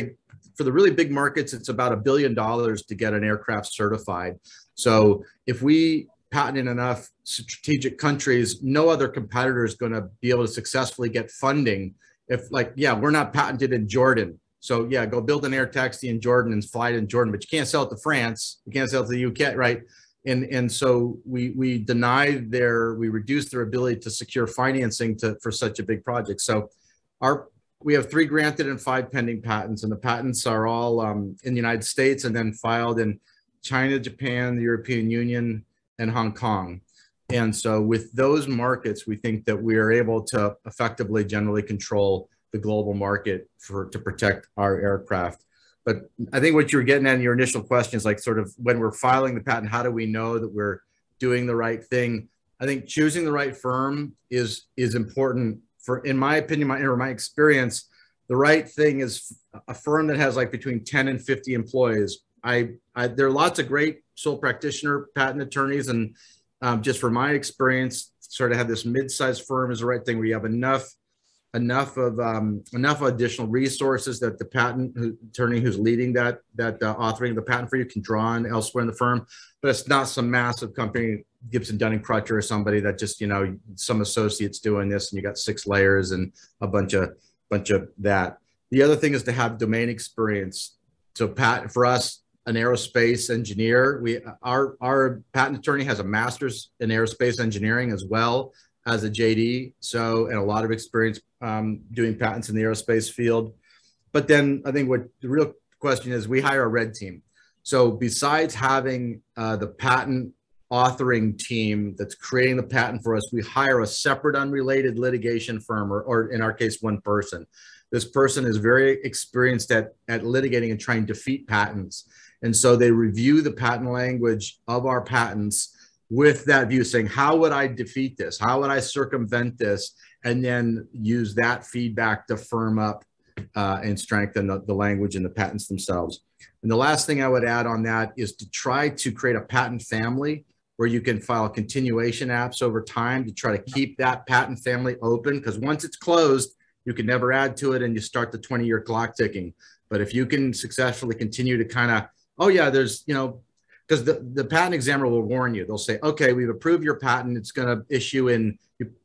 for the really big markets, it's about $1 billion to get an aircraft certified. So if we patent in enough strategic countries, no other competitor is going to be able to successfully get funding. If like, yeah, we're not patented in Jordan. So yeah, go build an air taxi in Jordan and fly it in Jordan, but you can't sell it to France. You can't sell it to the UK, right? And so we reduce their ability to secure financing for such a big project. So we have 3 granted and 5 pending patents, and the patents are all in the United States and then filed in China, Japan, the European Union, and Hong Kong. And so with those markets, we think that we are able to effectively generally control the global market to protect our aircraft. But I think what you were getting at in your initial question is like sort of when we're filing the patent, how do we know that we're doing the right thing? I think choosing the right firm is important. In my opinion, my experience, the right thing is a firm that has like between 10 and 50 employees. There are lots of great sole practitioner patent attorneys, and just from my experience, sort of have this mid-sized firm is the right thing where you have enough additional resources that the patent attorney who's leading that authoring the patent for you can draw on elsewhere in the firm, but it's not some massive company, Gibson Dunning Crutcher or somebody that just, you know, some associates doing this and you got 6 layers and a bunch of that. The other thing is to have domain experience. So patent for us, an aerospace engineer, our patent attorney has a master's in aerospace engineering as well as a JD, so, and a lot of experience doing patents in the aerospace field. But then I think what the real question is, we hire a red team. So besides having the patent authoring team that's creating the patent for us, we hire a separate unrelated litigation firm, or in our case, one person. This person is very experienced at litigating and trying to defeat patents. And so they review the patent language of our patents with that view, saying, how would I defeat this? How would I circumvent this? And then use that feedback to firm up and strengthen the language and the patents themselves. And the last thing I would add on that is to try to create a patent family where you can file continuation apps over time to try to keep that patent family open, because once it's closed, you can never add to it and you start the 20-year clock ticking. But if you can successfully continue to kind of, oh yeah, there's, you know, because the patent examiner will warn you. They'll say, okay, we've approved your patent. It's going to issue in,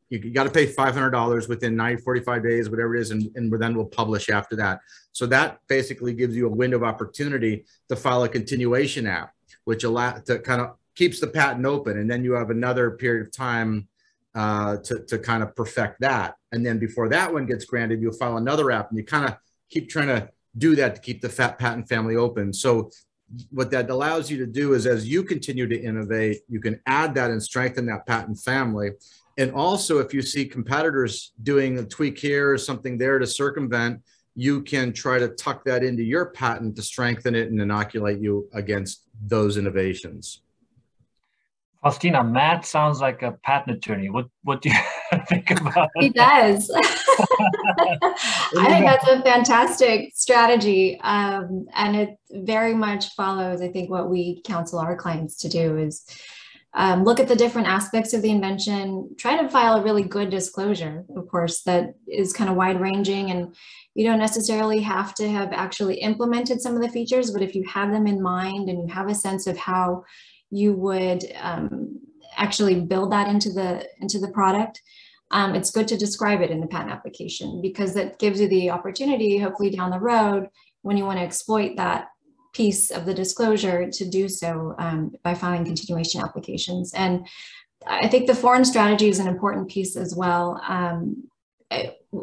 you got to pay $500 within 90, 45 days, whatever it is, and then we'll publish after that. So that basically gives you a window of opportunity to file a continuation app, which to kind of keeps the patent open. And then you have another period of time to kind of perfect that. And then before that one gets granted, you'll file another app, and you kind of keep trying to do that to keep the patent family open. So what that allows you to do is, as you continue to innovate, you can add that and strengthen that patent family. And also, if you see competitors doing a tweak here or something there to circumvent, you can try to tuck that into your patent to strengthen it and inoculate you against those innovations. Faustina, Matt sounds like a patent attorney. What do you think about it? He does. I think that's a fantastic strategy. And it very much follows, I think, what we counsel our clients to do is look at the different aspects of the invention, try to file a really good disclosure, of course, that is kind of wide ranging. And you don't necessarily have to have actually implemented some of the features, but if you have them in mind and you have a sense of how you would actually build that into the product, it's good to describe it in the patent application, because that gives you the opportunity, hopefully down the road, when you want to exploit that piece of the disclosure, to do so by filing continuation applications. And I think the foreign strategy is an important piece as well.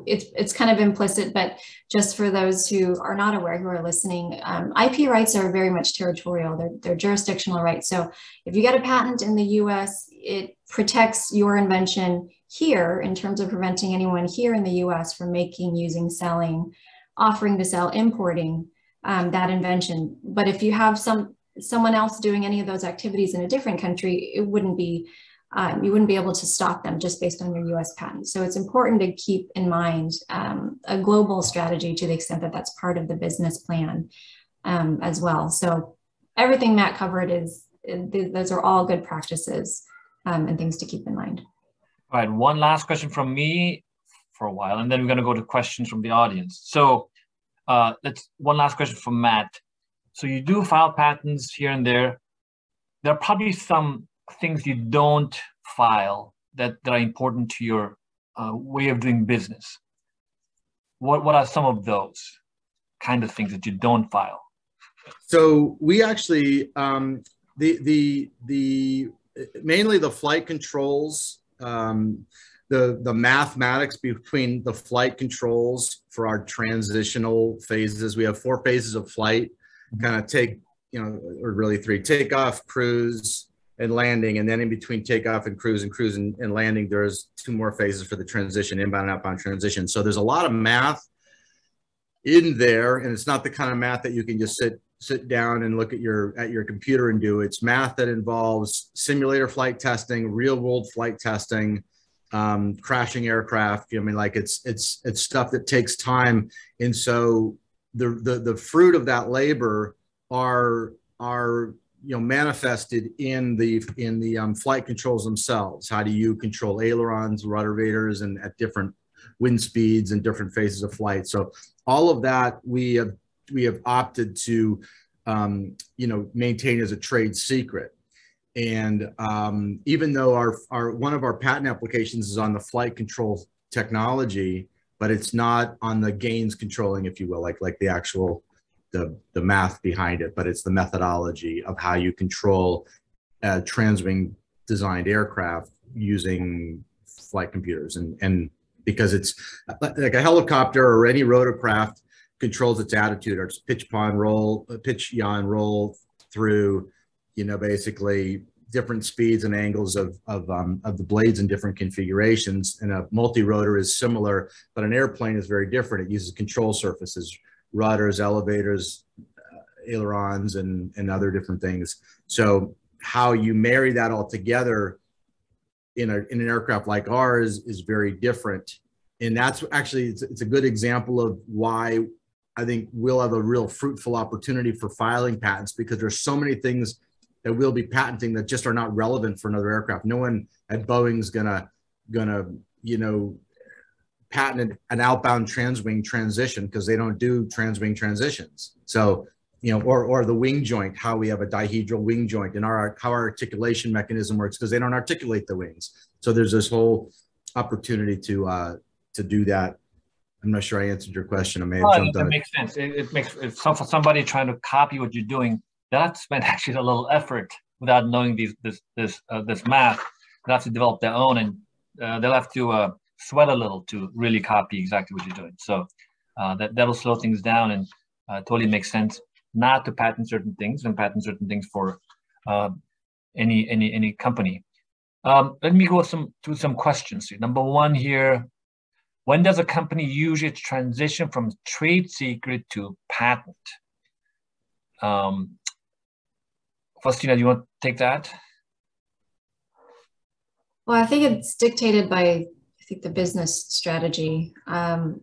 It's kind of implicit, but just for those who are not aware, who are listening, IP rights are very much territorial. They're jurisdictional rights. So if you get a patent in the US, it protects your invention here in terms of preventing anyone here in the US from making, using, selling, offering to sell, importing that invention. But if you have someone else doing any of those activities in a different country, it wouldn't be you wouldn't be able to stop them just based on your US patent. So it's important to keep in mind a global strategy to the extent that that's part of the business plan as well. So everything Matt covered is, those are all good practices and things to keep in mind. All right, one last question from me for a while, and then we're going to go to questions from the audience. So that's one last question from Matt. So you do file patents here and there. There are probably some things you don't file that are important to your way of doing business. What are some of those kind of things that you don't file? So we actually, mainly the flight controls, the mathematics between the flight controls for our transitional phases. We have 4 phases of flight, kind of or really 3, takeoff, cruise, and landing. And then in between takeoff and cruise and landing, there's 2 more phases for the transition, inbound and outbound transition. So there's a lot of math in there, and it's not the kind of math that you can just sit down and look at your computer and do. It's math that involves simulator flight testing, real world flight testing, crashing aircraft. I mean, like it's stuff that takes time. And so the fruit of that labor are manifested in the flight controls themselves. How do you control ailerons, rudder evaders, and at different wind speeds and different phases of flight? So all of that we have opted to maintain as a trade secret. And even though one of our patent applications is on the flight control technology, but it's not on the gains controlling, if you will, like the actual the math behind it, but it's the methodology of how you control transwing designed aircraft using flight computers. And because it's like a helicopter or any rotorcraft controls its attitude, or its pitch, yaw, roll through, basically different speeds and angles of the blades in different configurations. And a multi-rotor is similar, but an airplane is very different. It uses control surfaces, rudders, elevators, ailerons, and other different things. So how you marry that all together in an aircraft like ours is very different. And that's actually, it's a good example of why I think we'll have a real fruitful opportunity for filing patents, because there's so many things that we'll be patenting that just are not relevant for another aircraft. No one at Boeing's gonna patented an outbound transwing transition, because they don't do transwing transitions. So, or the wing joint, how we have a dihedral wing joint, and how our articulation mechanism works, because they don't articulate the wings. So there's this whole opportunity to do that. I'm not sure I answered your question. I may have jumped on it. That makes sense. It makes, if for somebody trying to copy what you're doing, that spent actually a little effort without knowing this math. They'll have to develop their own, and they'll have to sweat a little to really copy exactly what you're doing. So that'll slow things down, and totally makes sense not to patent certain things, and patent certain things for any company. Let me go through some questions here. Number one here, when does a company usually transition from trade secret to patent? Faustina, do you want to take that? Well, I think it's dictated by the business strategy. And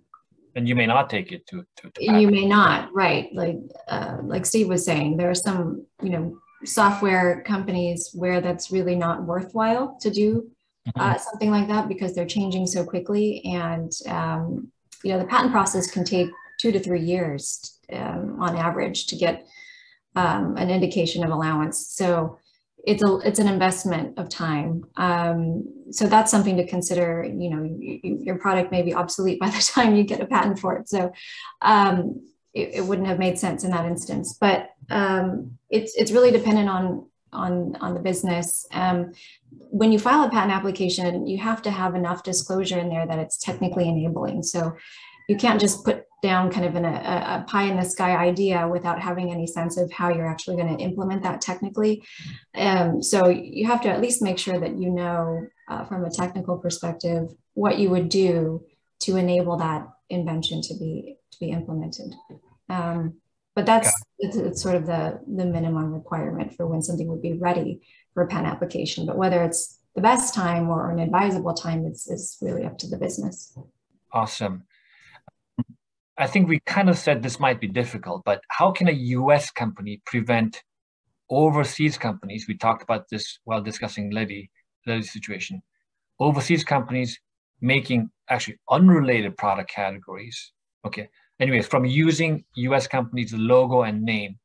you may not take it to you may not, right? Like Steve was saying, there are some, software companies where that's really not worthwhile to do something like that, because they're changing so quickly. And, the patent process can take 2 to 3 years on average to get an indication of allowance. So it's an investment of time. So that's something to consider. Your product may be obsolete by the time you get a patent for it. So it wouldn't have made sense in that instance, but it's really dependent on the business. When you file a patent application, you have to have enough disclosure in there that it's technically enabling. So you can't just put down kind of a pie in the sky idea without having any sense of how you're actually going to implement that technically. So you have to at least make sure that from a technical perspective what you would do to enable that invention to be implemented. But it's sort of the minimum requirement for when something would be ready for a patent application. But whether it's the best time or an advisable time is really up to the business. Awesome. I think we kind of said this might be difficult, but how can a U.S. company prevent overseas companies? We talked about this while discussing Leti's situation. Overseas companies making actually unrelated product categories. Okay. Anyways, from using U.S. companies' logo and name.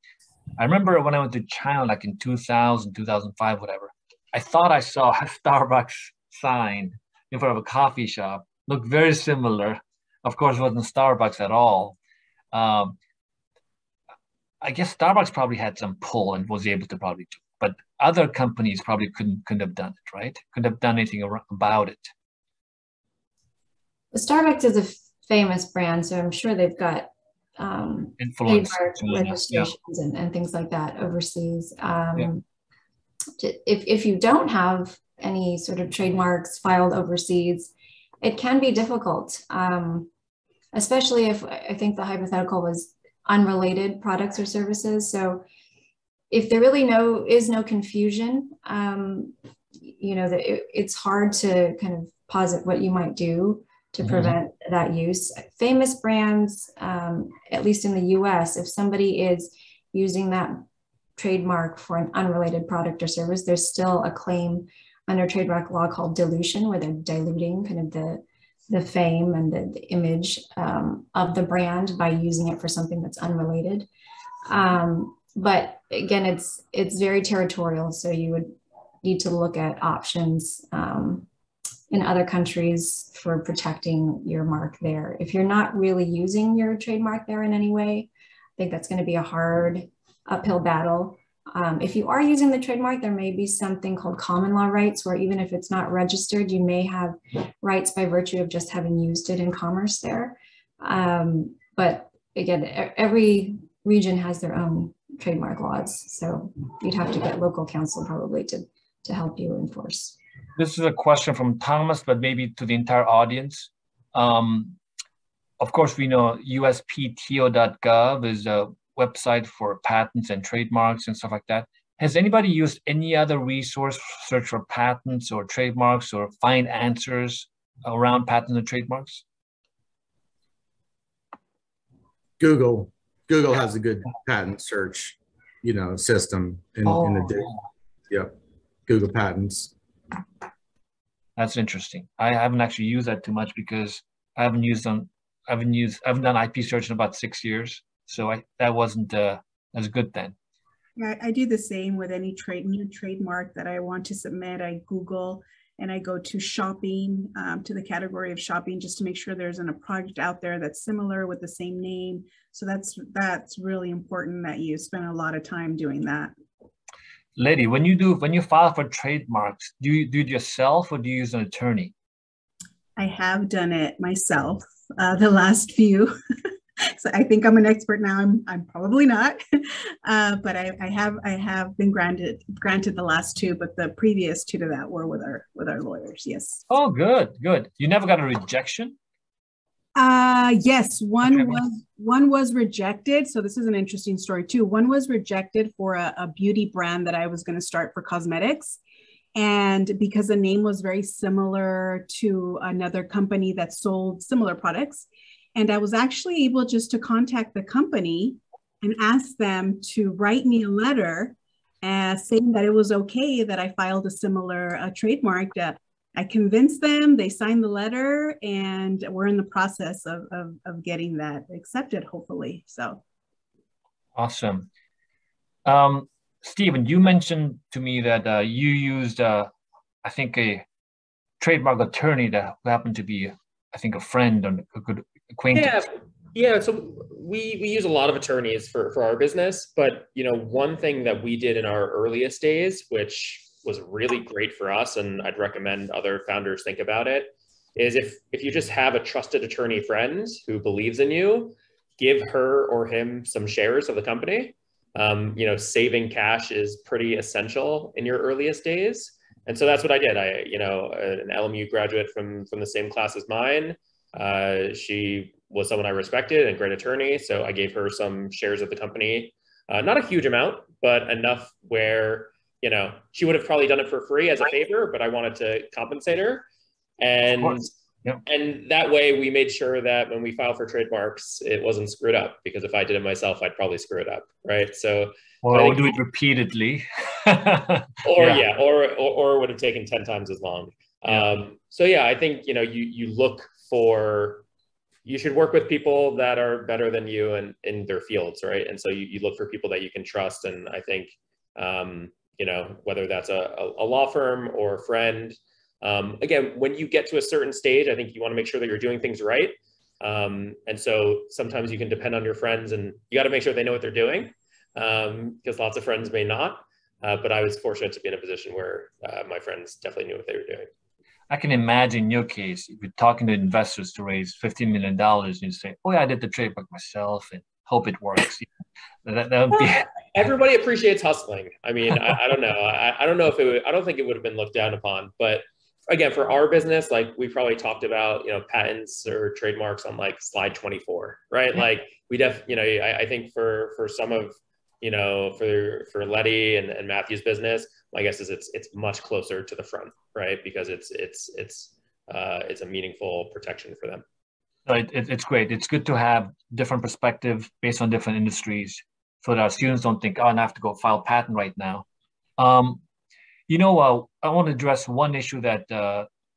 I remember when I went to China, like in 2000, 2005, whatever, I thought I saw a Starbucks sign in front of a coffee shop. Looked very similar. Of course, it wasn't Starbucks at all. I guess Starbucks probably had some pull and was able to probably do it, but other companies probably couldn't have done it, right? Couldn't have done anything about it. Starbucks is a famous brand, so I'm sure they've got influence registrations and things like that overseas. If you don't have any sort of trademarks filed overseas, it can be difficult, especially if, I think the hypothetical was unrelated products or services. So if there really is no confusion, you know, that it's hard to kind of posit what you might do to prevent that use. Famous brands, at least in the US, if somebody is using that trademark for an unrelated product or service, there's still a claim under trademark law called dilution, where they're diluting kind of the fame and the image of the brand by using it for something that's unrelated. But again, it's very territorial. So you would need to look at options in other countries for protecting your mark there. If you're not really using your trademark there in any way, I think that's going to be a hard uphill battle. If you are using the trademark, there may be something called common law rights, where even if it's not registered, you may have rights by virtue of just having used it in commerce there. But again, every region has their own trademark laws, so you'd have to get local counsel probably to help you enforce. This is a question from Thomas, but maybe to the entire audience. Of course, we know USPTO.gov is a website for patents and trademarks and stuff like that. Has anybody used any other resource, search for patents or trademarks, or find answers around patents and trademarks? Google. Google has a good patent search, you know, system in the day. Yep. Google Patents. That's interesting. I haven't actually used that too much because I haven't used them. I haven't done IP search in about 6 years. So that wasn't as good then. Yeah, I do the same with any new trademark that I want to submit. I Google and I go to shopping, to the category of shopping, just to make sure there isn't a product out there that's similar with the same name. So that's really important that you spend a lot of time doing that. Leti, when you file for trademarks, do you do it yourself or do you use an attorney? I have done it myself the last few. So I think I'm an expert now. I'm probably not, but I have been granted the last two, but the previous two to that were with our lawyers. Yes. Oh, good. You never got a rejection? Yes, one was rejected. So this is an interesting story too. One was rejected for a beauty brand that I was going to start for cosmetics. And because the name was very similar to another company that sold similar products. And I was actually able just to contact the company and ask them to write me a letter saying that it was okay that I filed a similar trademark. I convinced them, they signed the letter, and we're in the process of getting that accepted, hopefully. So. Awesome. Stephen, you mentioned to me that you used, I think, a trademark attorney that happened to be, I think, a friend and a good acquaintance. Yeah. So we use a lot of attorneys for our business, but you know, one thing that we did in our earliest days, which was really great for us, and I'd recommend other founders think about it, is if you just have a trusted attorney friend who believes in you, give her or him some shares of the company. You know, saving cash is pretty essential in your earliest days. And so that's what I did. I, you know, an LMU graduate from the same class as mine. She was someone I respected and a great attorney. So I gave her some shares of the company, not a huge amount, but enough where, you know, she would have probably done it for free as a favor, but I wanted to compensate her. And, yeah. And that way we made sure that when we filed for trademarks, it wasn't screwed up, because if I did it myself, I'd probably screw it up, right? So, or I'll do it repeatedly. Or would have taken 10 times as long. Yeah. So yeah, I think, you know, you look for, you should work with people that are better than you and in their fields, right? And so you look for people that you can trust. And I think, you know, whether that's a law firm or a friend, again, when you get to a certain stage, I think you want to make sure that you're doing things right. And so sometimes you can depend on your friends, and you got to make sure they know what they're doing, because lots of friends may not. But I was fortunate to be in a position where my friends definitely knew what they were doing. I can imagine your case, if you're talking to investors to raise $15 million, and you say, oh yeah, I did the trademark myself and hope it works. that would be... Everybody appreciates hustling. I mean, I don't know. I don't know if it would, I don't think it would have been looked down upon, but again, for our business, like we probably talked about, you know, patents or trademarks on like slide 24, right? Yeah. Like we you know, I think for some of, you know, for Leti and Matthew's business, my guess is it's much closer to the front, right? Because it's a meaningful protection for them. So it's great. It's good to have different perspective based on different industries, so that our students don't think, oh, I have to go file patent right now. You know, I want to address one issue that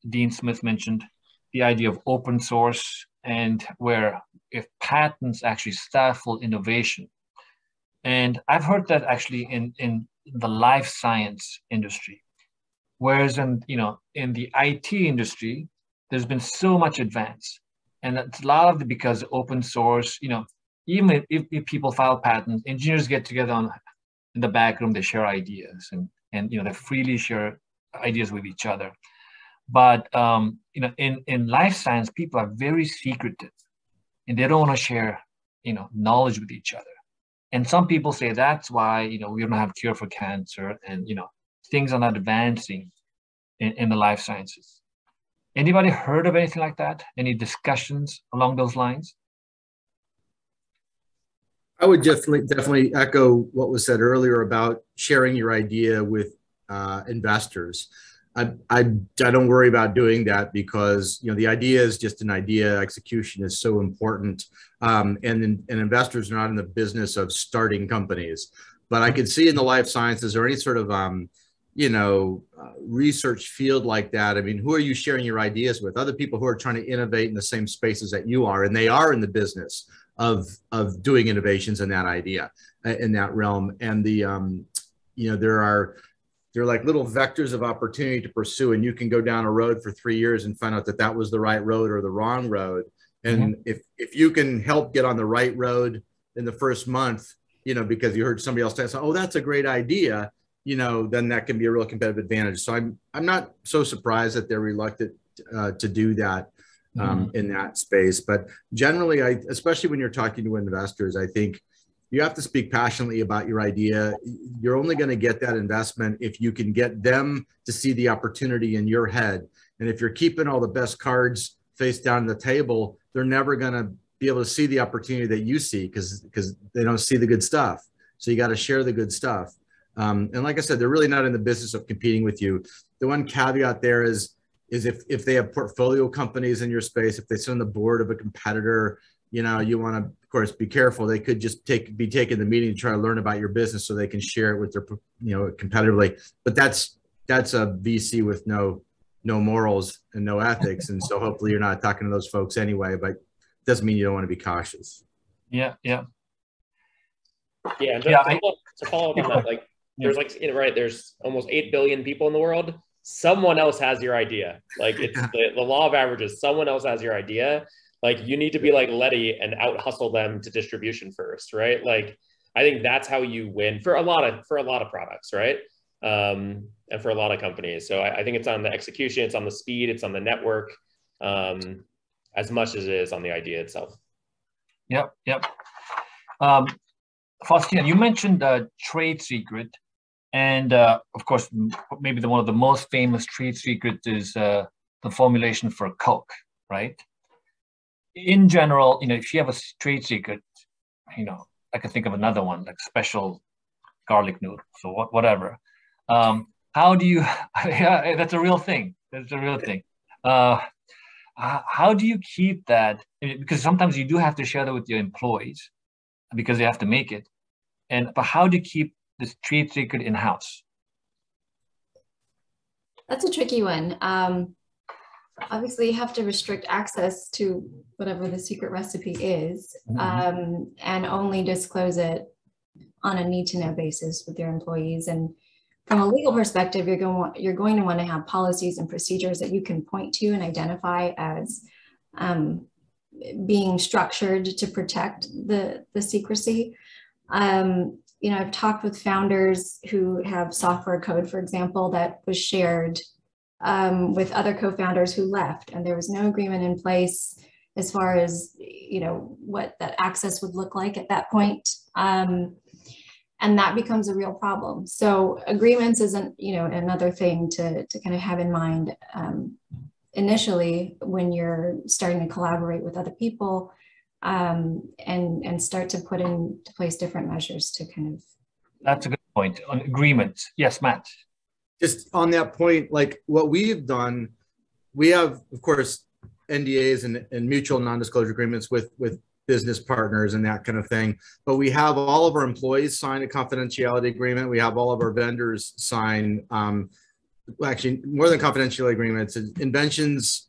Dean Smith mentioned, the idea of open source, and where if patents actually stifle innovation. And I've heard that actually in the life science industry, whereas in the IT industry, there's been so much advance. And that's largely because open source, you know, even if people file patents, engineers get together in the back room, they share ideas and they freely share ideas with each other. But, in life science, people are very secretive and they don't want to share, knowledge with each other. And some people say that's why, we don't have a cure for cancer and, things are not advancing in the life sciences. Anybody heard of anything like that? Any discussions along those lines? I would definitely echo what was said earlier about sharing your idea with investors. I don't worry about doing that because, the idea is just an idea. Execution is so important. And investors are not in the business of starting companies. But I could see in the life sciences or any sort of, research field like that. I mean, who are you sharing your ideas with? Other people who are trying to innovate in the same spaces that you are, and they are in the business of doing innovations in that idea, in that realm. And they're like little vectors of opportunity to pursue, and you can go down a road for 3 years and find out that that was the right road or the wrong road. And mm-hmm. if you can help get on the right road in the first month, because you heard somebody else say, oh, that's a great idea, then that can be a real competitive advantage. So I'm not so surprised that they're reluctant to do that in that space. But generally, especially when you're talking to investors, I think you have to speak passionately about your idea. You're only going to get that investment if you can get them to see the opportunity in your head. And if you're keeping all the best cards face down the table, they're never going to be able to see the opportunity that you see because they don't see the good stuff. So you got to share the good stuff. And like I said, they're really not in the business of competing with you. The one caveat there is if they have portfolio companies in your space, if they sit on the board of a competitor, you want to, of course, be careful. They could just be taking the meeting to try to learn about your business so they can share it with their, competitively. But that's a VC with no morals and no ethics. And so hopefully you're not talking to those folks anyway, but it doesn't mean you don't want to be cautious. Yeah. Yeah. Yeah. And to follow up on that, like there's right. There's almost 8 billion people in the world. Someone else has your idea. Like it's the law of averages. Someone else has your idea. Like you need to be like Leti and out hustle them to distribution first, right? Like I think that's how you win for a lot of products, right? And for a lot of companies. So I think it's on the execution, it's on the speed, it's on the network, as much as it is on the idea itself. Yep, yep. Faustina, you mentioned trade secret, and of course, maybe one of the most famous trade secret is the formulation for Coke, right? In general, if you have a trade secret, I can think of another one, like special garlic noodles or whatever. How do you, yeah, that's a real thing. That's a real thing. How do you keep that? Because sometimes you do have to share that with your employees because they have to make it. But how do you keep this trade secret in-house? That's a tricky one. Obviously, you have to restrict access to whatever the secret recipe is, and only disclose it on a need-to-know basis with your employees. And from a legal perspective, you're going to want to have policies and procedures that you can point to and identify as being structured to protect the secrecy. You know, I've talked with founders who have software code, for example, that was shared with other co-founders who left, and there was no agreement in place as far as, you know, what that access would look like at that point. And that becomes a real problem. So agreements isn't, you know, another thing to kind of have in mind initially when you're starting to collaborate with other people, and start to put in place different measures to kind of. That's a good point on agreements. Yes, Matt. Just on that point, like what we've done, we have, of course, NDAs and mutual non-disclosure agreements with business partners and that kind of thing. But we have all of our employees sign a confidentiality agreement. We have all of our vendors sign, actually more than confidentiality agreements, inventions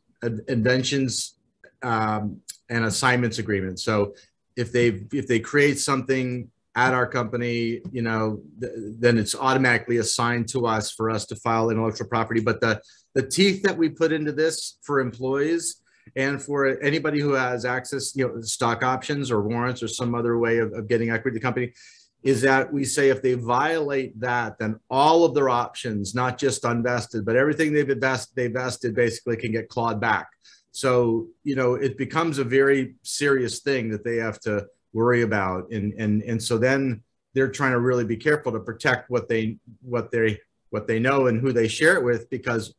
and assignments agreements. So if they create something at our company, you know, then it's automatically assigned to us for us to file intellectual property. But the teeth that we put into this for employees and for anybody who has access, you know, stock options or warrants or some other way of getting equity to the company, is that we say if they violate that, then all of their options, not just unvested, but everything they've vested basically can get clawed back. So, you know, it becomes a very serious thing that they have to worry about. And so then they're trying to really be careful to protect what they know and who they share it with, because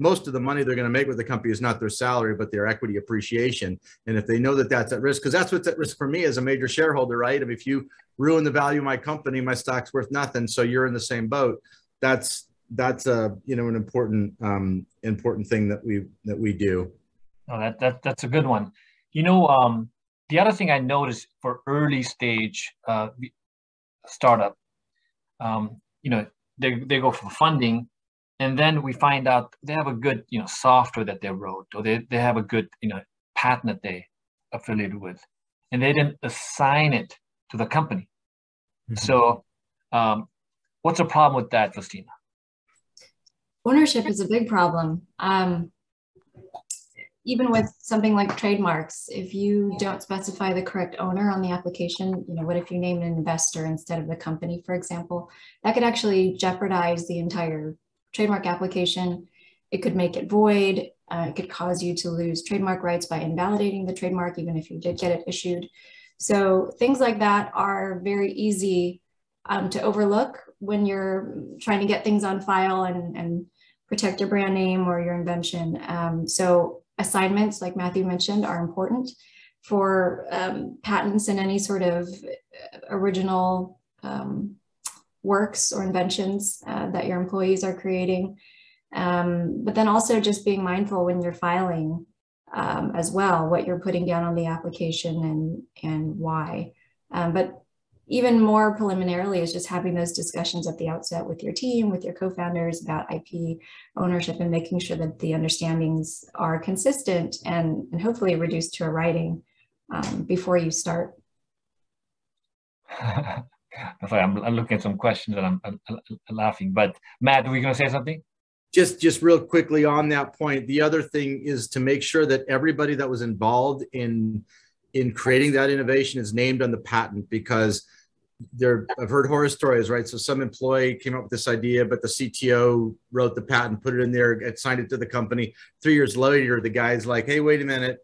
most of the money they're going to make with the company is not their salary, but their equity appreciation. And if they know that that's at risk, because that's what's at risk for me as a major shareholder, right? If you ruin the value of my company, my stock's worth nothing. So you're in the same boat. That's a, you know, an important important thing that we do. Oh, that's a good one. You know, the other thing I noticed for early stage startup, you know, they go for funding. And then we find out they have a good, you know, software that they wrote, or they have a good, you know, patent that they affiliated with, and they didn't assign it to the company. Mm-hmm. So what's the problem with that, Faustina? Ownership is a big problem. Even with something like trademarks, if you don't specify the correct owner on the application, you know, what if you name an investor instead of the company, for example? That could actually jeopardize the entire trademark application. It could make it void. It could cause you to lose trademark rights by invalidating the trademark, even if you did get it issued. So things like that are very easy to overlook when you're trying to get things on file and protect your brand name or your invention. So assignments, like Matthew mentioned, are important for patents and any sort of original works or inventions that your employees are creating. But then also just being mindful when you're filing as well, what you're putting down on the application and why. But even more preliminarily is just having those discussions at the outset with your team, with your co-founders about IP ownership, and making sure that the understandings are consistent and hopefully reduced to a writing before you start. I'm looking at some questions and I'm laughing, but Matt, were you going to say something? Just real quickly on that point, the other thing is to make sure that everybody that was involved in creating that innovation is named on the patent, because I've heard horror stories, right? So some employee came up with this idea, but the CTO wrote the patent, put it in there, signed it to the company. 3 years later, the guy's like, hey, wait a minute.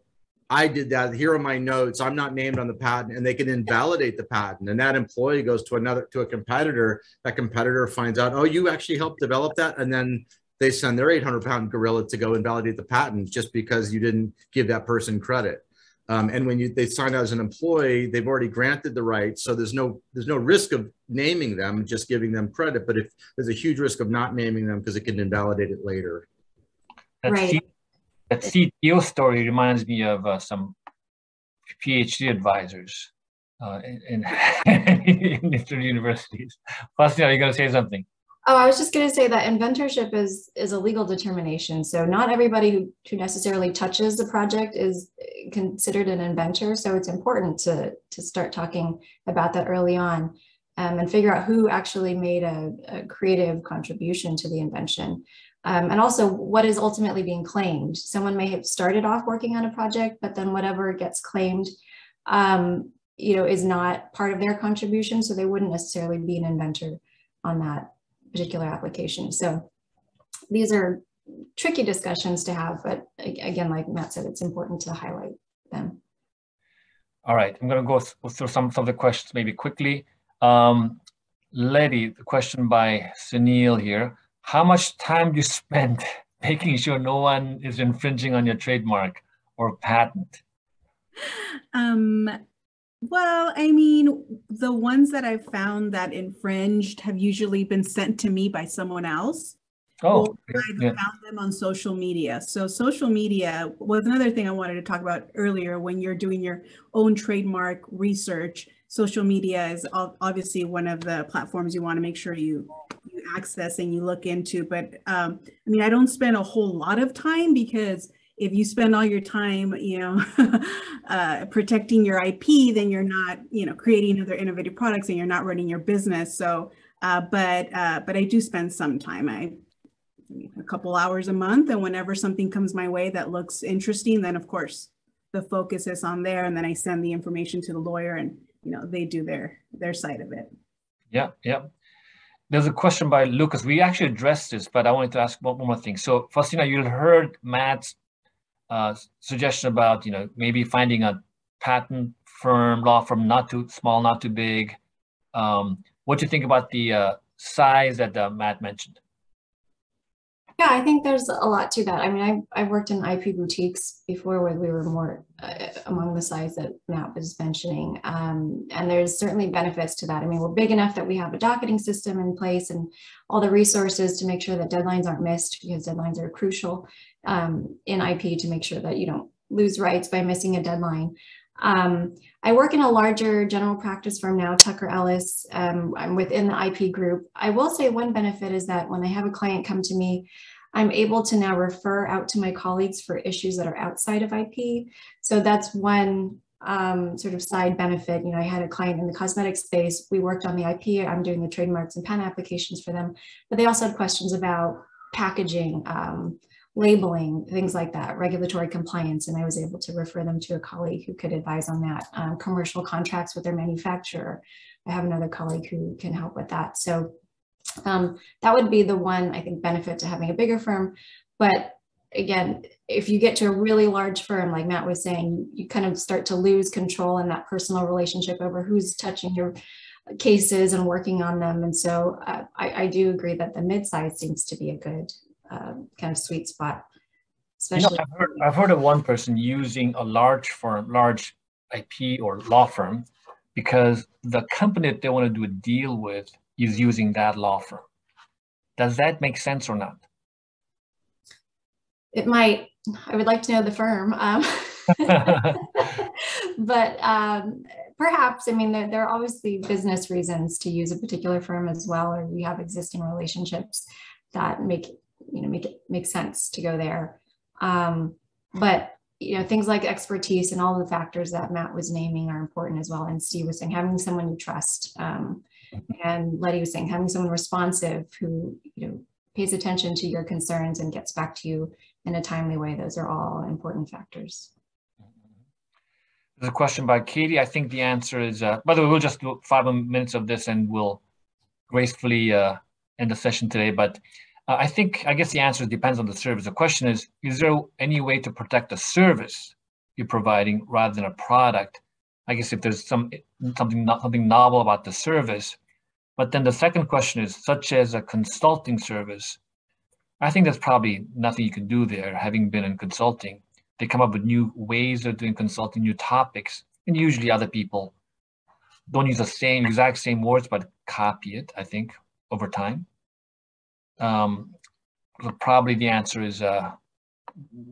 I did that. Here are my notes. I'm not named on the patent, and they can invalidate the patent. And that employee goes to a competitor. That competitor finds out, oh, you actually helped develop that. And then they send their 800-pound gorilla to go invalidate the patent just because you didn't give that person credit. And when they sign out as an employee, they've already granted the rights. So there's no risk of naming them, just giving them credit. But if there's a huge risk of not naming them because it can invalidate it later. That CTO story reminds me of some PhD advisors in different universities. Faustina, are you going to say something? Oh, I was just going to say that inventorship is a legal determination. So not everybody who necessarily touches the project is considered an inventor. So it's important to start talking about that early on and figure out who actually made a creative contribution to the invention. And also what is ultimately being claimed. Someone may have started off working on a project, but then whatever gets claimed is not part of their contribution. So they wouldn't necessarily be an inventor on that particular application. So these are tricky discussions to have, but again, like Matt said, it's important to highlight them. All right, I'm going to go through some of the questions maybe quickly. Leti, the question by Sunil here, how much time do you spend making sure no one is infringing on your trademark or patent? Well, I mean, the ones that I've found that infringed have usually been sent to me by someone else. Oh, I've found them on social media. So social media was another thing I wanted to talk about earlier. When you're doing your own trademark research, social media is obviously one of the platforms you want to make sure you access and you look into. But I mean, I don't spend a whole lot of time, because if you spend all your time, protecting your IP, then you're not, creating other innovative products and you're not running your business. So, but I do spend some time, a couple hours a month. And whenever something comes my way that looks interesting, then of course the focus is on there. And then I send the information to the lawyer, and they do their side of it. Yeah, yeah. There's a question by Lucas. We actually addressed this, but I wanted to ask one more thing. So, Faustina, you heard Matt's suggestion about maybe finding a patent firm, law firm, not too small, not too big. What do you think about the size that Matt mentioned? Yeah, I think there's a lot to that. I mean, I've worked in IP boutiques before where we were more among the size that Matt was mentioning, and there's certainly benefits to that. I mean, we're big enough that we have a docketing system in place and all the resources to make sure that deadlines aren't missed, because deadlines are crucial. In IP, to make sure that you don't lose rights by missing a deadline. I work in a larger general practice firm now, Tucker Ellis. I'm within the IP group. I will say one benefit is that when I have a client come to me, I'm able to now refer out to my colleagues for issues that are outside of IP. So that's one sort of side benefit. I had a client in the cosmetic space. We worked on the IP. I'm doing the trademarks and patent applications for them, but they also had questions about packaging, labeling, things like that, regulatory compliance, and I was able to refer them to a colleague who could advise on that. Commercial contracts with their manufacturer, I have another colleague who can help with that. So that would be the one, I think, benefit to having a bigger firm. But again, if you get to a really large firm, like Matt was saying, you kind of start to lose control in that personal relationship over who's touching your cases and working on them. And so I do agree that the mid-size seems to be a good kind of sweet spot. Especially, I've heard of one person using a large firm, large IP or law firm, because the company that they want to do a deal with is using that law firm. Does that make sense or not? It might. I would like to know the firm. But perhaps, I mean, there are obviously business reasons to use a particular firm as well, or you have existing relationships that make it make sense to go there. But things like expertise and all the factors that Matt was naming are important as well. And Steve was saying having someone you trust, and Leti was saying having someone responsive who pays attention to your concerns and gets back to you in a timely way. Those are all important factors. There's a question by Katie. I think the answer is, by the way, we'll just do 5 minutes of this and we'll gracefully end the session today. But I guess the answer depends on the service. The question is there any way to protect the service you're providing rather than a product? I guess if there's something novel about the service. But then the second question is, such as a consulting service, I think there's probably nothing you can do there, having been in consulting. They come up with new ways of doing consulting, new topics, and usually other people don't use the same exact same words, but copy it, I think, over time. Probably the answer is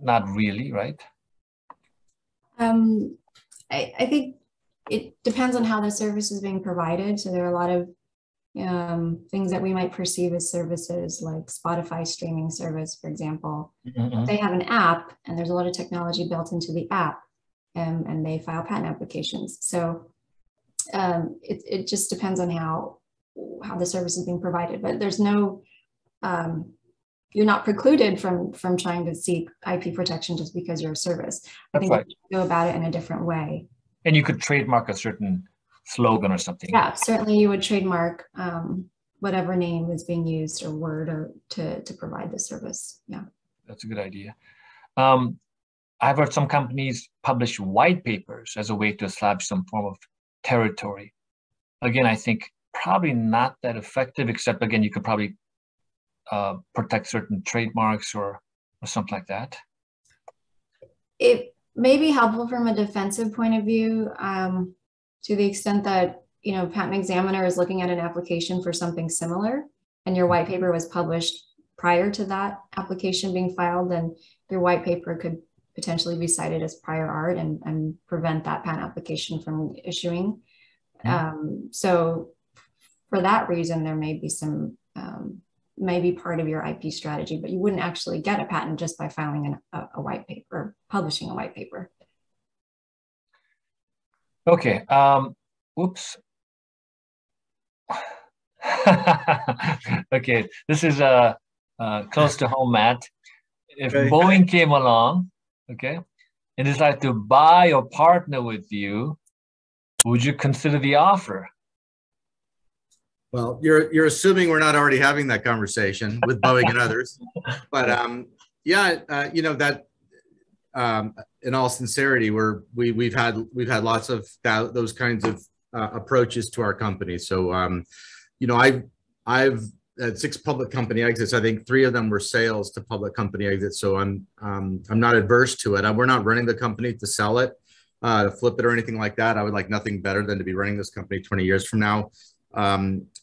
not really, right? I think it depends on how the service is being provided. So there are a lot of things that we might perceive as services, like Spotify streaming service, for example. Mm-hmm. They have an app, and there's a lot of technology built into the app, and they file patent applications. So it just depends on how the service is being provided. But there's no, you're not precluded from trying to seek IP protection just because you're a service. I think you can go about it in a different way. And you could trademark a certain slogan or something. Yeah, certainly you would trademark whatever name is being used or word or to provide the service. Yeah. That's a good idea. I've heard some companies publish white papers as a way to establish some form of territory. Again, I think probably not that effective, except again, you could probably protect certain trademarks or something like that. It may be helpful from a defensive point of view, to the extent that, you know, patent examiner is looking at an application for something similar, and your white paper was published prior to that application being filed, then your white paper could potentially be cited as prior art and prevent that patent application from issuing. Yeah. So for that reason, there may be some, maybe part of your IP strategy, but you wouldn't actually get a patent just by filing a white paper, publishing a white paper. Okay. Oops. Okay. This is close to home, Matt. If Boeing came along, okay, and decided to buy or partner with you, would you consider the offer? Well, you're assuming we're not already having that conversation with Boeing and others, but yeah, you know that. In all sincerity, we've had lots of those kinds of approaches to our company. So, you know, I've had 6 public company exits. I think 3 of them were sales to public company exits. So I'm not adverse to it. We're not running the company to sell it, to flip it or anything like that. I would like nothing better than to be running this company 20 years from now.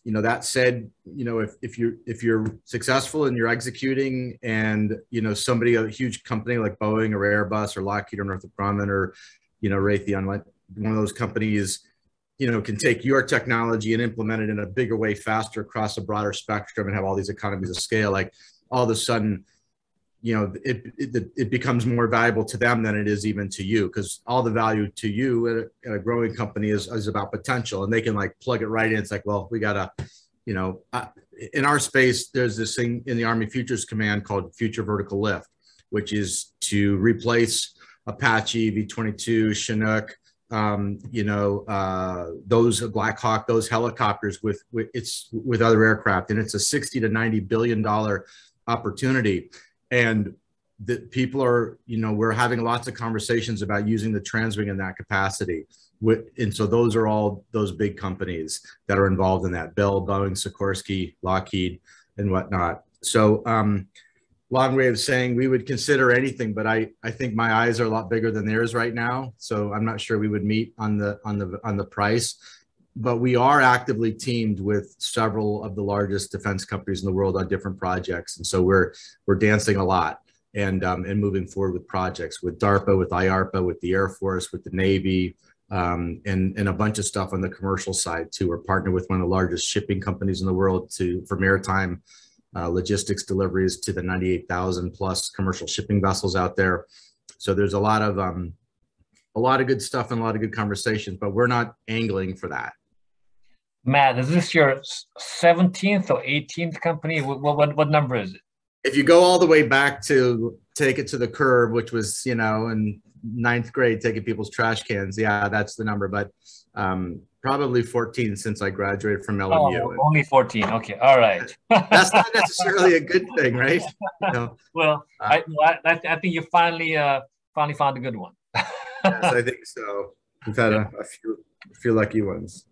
You know, that said, you know, if you're successful and you're executing, and you know somebody, a huge company like Boeing or Airbus or Lockheed or Northrop Grumman or, you know, Raytheon, like one of those companies, you know, can take your technology and implement it in a bigger way, faster, across a broader spectrum, and have all these economies of scale. Like all of a sudden, you know, it becomes more valuable to them than it is even to you, because all the value to you at a growing company is about potential, and they can like plug it right in. It's like, well, we gotta, you know, in our space, there's this thing in the Army Futures Command called Future Vertical Lift, which is to replace Apache, V-22, Chinook, you know, those Black Hawk, those helicopters with other aircraft. And it's a $60 to $90 billion opportunity. And the people are, you know, we're having lots of conversations about using the transwing in that capacity. And so those are all those big companies that are involved in that: Bell, Boeing, Sikorsky, Lockheed, and whatnot. So long way of saying we would consider anything, but I think my eyes are a lot bigger than theirs right now. So I'm not sure we would meet on the price, but we are actively teamed with several of the largest defense companies in the world on different projects. And so we're dancing a lot and moving forward with projects with DARPA, with IARPA, with the Air Force, with the Navy, and a bunch of stuff on the commercial side too. We're partnered with one of the largest shipping companies in the world for maritime logistics deliveries to the 98,000 plus commercial shipping vessels out there. So there's a lot of good stuff and a lot of good conversations, but we're not angling for that. Matt, is this your 17th or 18th company? What number is it? If you go all the way back to Take It to the Curb, which was, you know, in 9th grade, taking people's trash cans. Yeah, that's the number, but probably 14 since I graduated from LMU. Oh, only 14. Okay. All right. That's not necessarily a good thing, right? You know, well, I think you finally found a good one. Yes, I think so. We've had a few lucky ones.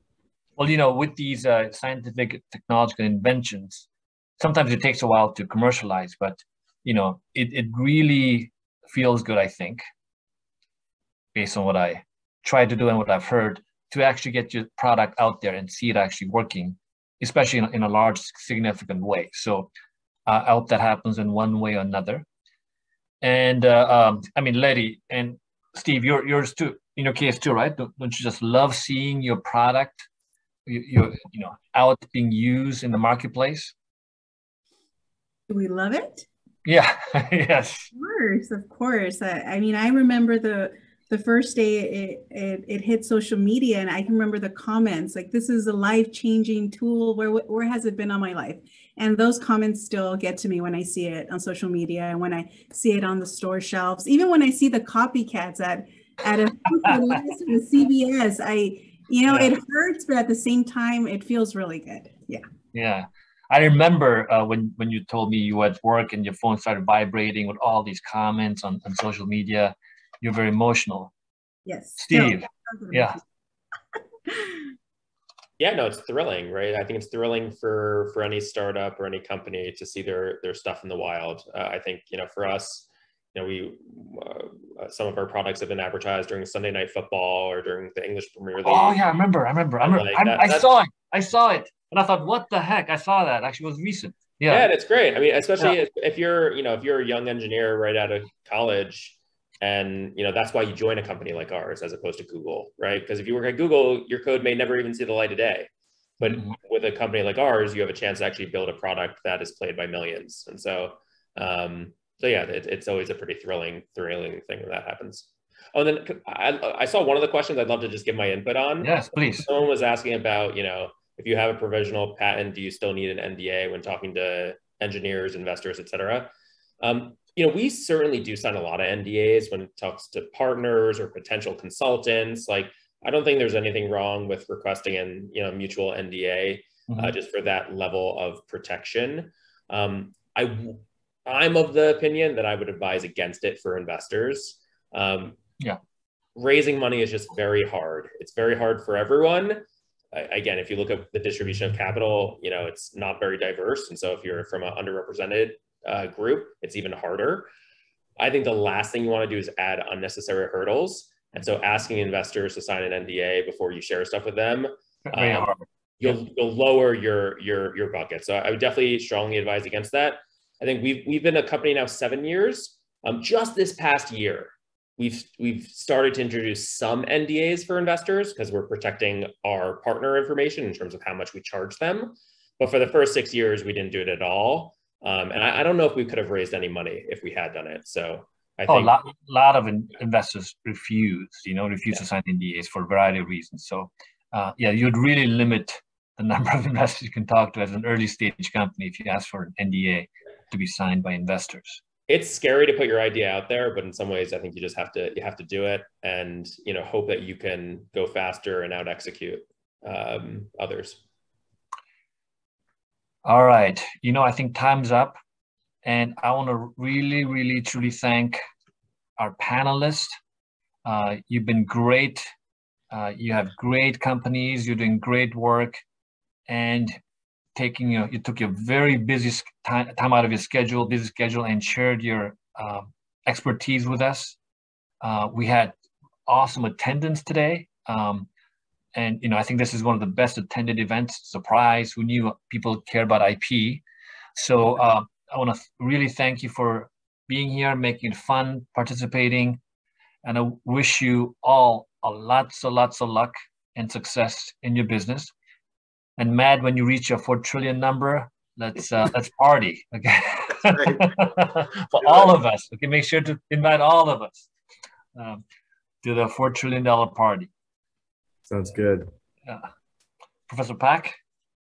Well, you know, with these scientific, technological inventions, sometimes it takes a while to commercialize, but, you know, it really feels good, I think, based on what I tried to do and what I've heard, to actually get your product out there and see it actually working, especially in a large, significant way. So I hope that happens in one way or another. And I mean, Leti and Steve, yours too, in your case too, right? Don't you just love seeing your product, you know, out being used in the marketplace? Do we love it? Yeah. Yes. Of course, of course. I mean, I remember the first day it hit social media, and I can remember the comments like, "This is a life-changing tool. Where has it been all my life?" And those comments still get to me when I see it on social media and when I see it on the store shelves. Even when I see the copycats at a CVS, it hurts, but at the same time, it feels really good. Yeah. Yeah. I remember when you told me you were at work and your phone started vibrating with all these comments on social media. You're very emotional. Yes. Steve. No, yeah. Yeah, no, it's thrilling, right? I think it's thrilling for any startup or any company to see their stuff in the wild. I think, you know, for us, you know, some of our products have been advertised during Sunday Night Football or during the English Premier League. Oh yeah, I remember. Like I saw it. And I thought, what the heck? I saw that. Actually, it was recent. Yeah. Yeah, that's great. I mean, especially if you're, you know, if you're a young engineer right out of college, and, you know, that's why you join a company like ours as opposed to Google, right? Because if you work at Google, your code may never even see the light of day. But with a company like ours, you have a chance to actually build a product that is played by millions. And so, yeah, it's always a pretty thrilling thing when that happens. Oh, and then I saw one of the questions I'd love to just give my input on. Yes, please. Someone was asking about, you know, if you have a provisional patent, do you still need an NDA when talking to engineers, investors, et cetera? You know, we certainly do sign a lot of NDAs when it talks to partners or potential consultants. Like, I don't think there's anything wrong with requesting an, you know, mutual NDA just for that level of protection. I'm of the opinion that I would advise against it for investors. Raising money is just very hard. It's very hard for everyone. Again, if you look at the distribution of capital, you know, it's not very diverse. And so if you're from an underrepresented group, it's even harder. I think the last thing you want to do is add unnecessary hurdles. And so asking investors to sign an NDA before you share stuff with them, you'll lower your bucket. So I would definitely strongly advise against that. I think we've been a company now 7 years. Just this past year, We've started to introduce some NDAs for investors because we're protecting our partner information in terms of how much we charge them. But for the first 6 years, we didn't do it at all. And I don't know if we could have raised any money if we had done it. So I think a lot of investors refuse to sign NDAs for a variety of reasons. So you'd really limit the number of investors you can talk to as an early stage company if you ask for an NDA to be signed by investors. It's scary to put your idea out there, but in some ways, I think you just have to do it, and, you know, hope that you can go faster and out execute others. All right, you know, I think time's up, and I want to really, really, truly thank our panelists. You've been great. You have great companies. You're doing great work, and you took your very busy time out of your busy schedule and shared your expertise with us. We had awesome attendance today. And, you know, I think this is one of the best attended events. Surprise, who knew people care about IP? So I want to really thank you for being here, making it fun, participating. And I wish you all lots of luck and success in your business. And Matt, when you reach your 4 trillion number, let's party, okay? For all of us, okay. Make sure to invite all of us to the $4 trillion party. Sounds good. Professor Paik.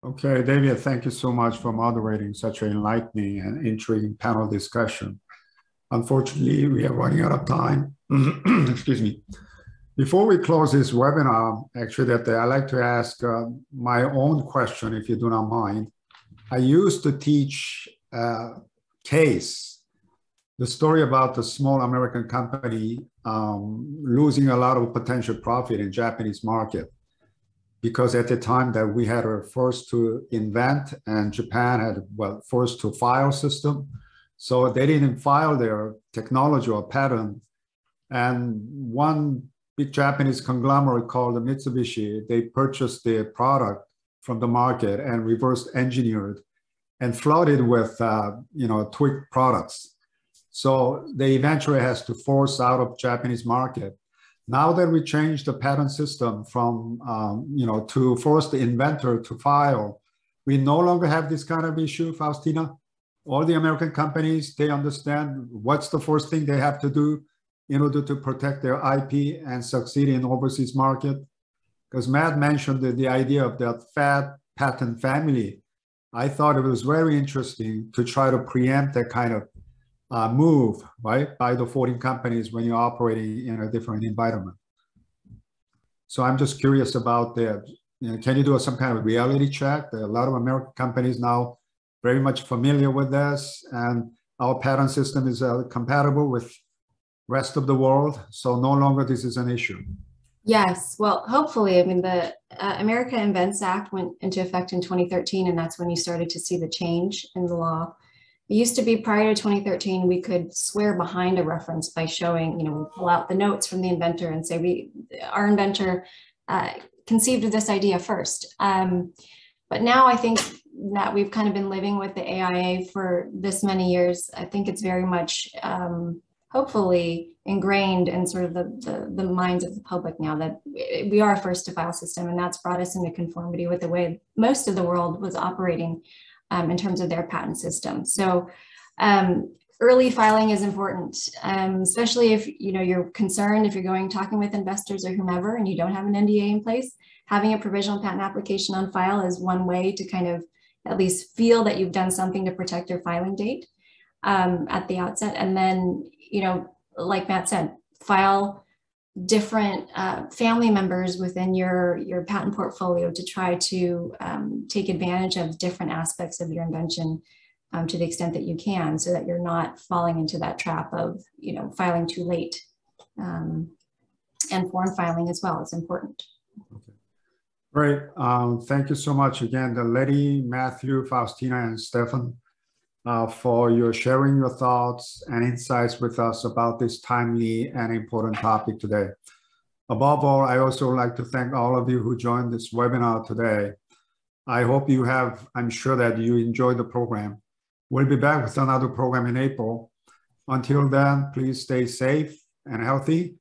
Okay, David, thank you so much for moderating such an enlightening and intriguing panel discussion. Unfortunately, we are running out of time. Excuse me. Before we close this webinar, actually, I'd like to ask my own question, if you do not mind. I used to teach the story about the small American company losing a lot of potential profit in Japanese market, because at the time that we had a first to invent and Japan had first to file system. So they didn't file their technology or patent. And one big Japanese conglomerate called Mitsubishi. They purchased the product from the market and reverse engineered and flooded with tweaked products. So they eventually has to force out of Japanese market. Now that we changed the patent system from to force the inventor to file, we no longer have this kind of issue, Faustina. All the American companies, they understand what's the first thing they have to do in order to protect their IP and succeed in overseas market. Because Matt mentioned the idea of that fat patent family. I thought it was very interesting to try to preempt that kind of move, right, by the foreign companies when you're operating in a different environment. So I'm just curious about that. Can you do some kind of reality check? There are a lot of American companies now very much familiar with this, and our patent system is compatible with rest of the world, so no longer this is an issue. Yes, well, hopefully, I mean, the America Invents Act went into effect in 2013, and that's when you started to see the change in the law. It used to be prior to 2013, we could swear behind a reference by showing, we pull out the notes from the inventor and say, our inventor conceived of this idea first. But now I think that we've kind of been living with the AIA for this many years. I think it's very much, hopefully, ingrained in sort of the minds of the public now that we are a first to file system, and that's brought us into conformity with the way most of the world was operating in terms of their patent system. So early filing is important, especially if you're concerned, if you're talking with investors or whomever and you don't have an NDA in place. Having a provisional patent application on file is one way to kind of at least feel that you've done something to protect your filing date at the outset. And then, like Matt said, file different family members within your patent portfolio to try to take advantage of different aspects of your invention to the extent that you can, so that you're not falling into that trap of filing too late. And foreign filing as well is important. Okay. Great. Thank you so much again, Leti, Matthew, Faustina, and Stephen, for your sharing your thoughts and insights with us about this timely and important topic today. Above all, I also would like to thank all of you who joined this webinar today. I hope you have, I'm sure that you enjoyed the program. We'll be back with another program in April. Until then, please stay safe and healthy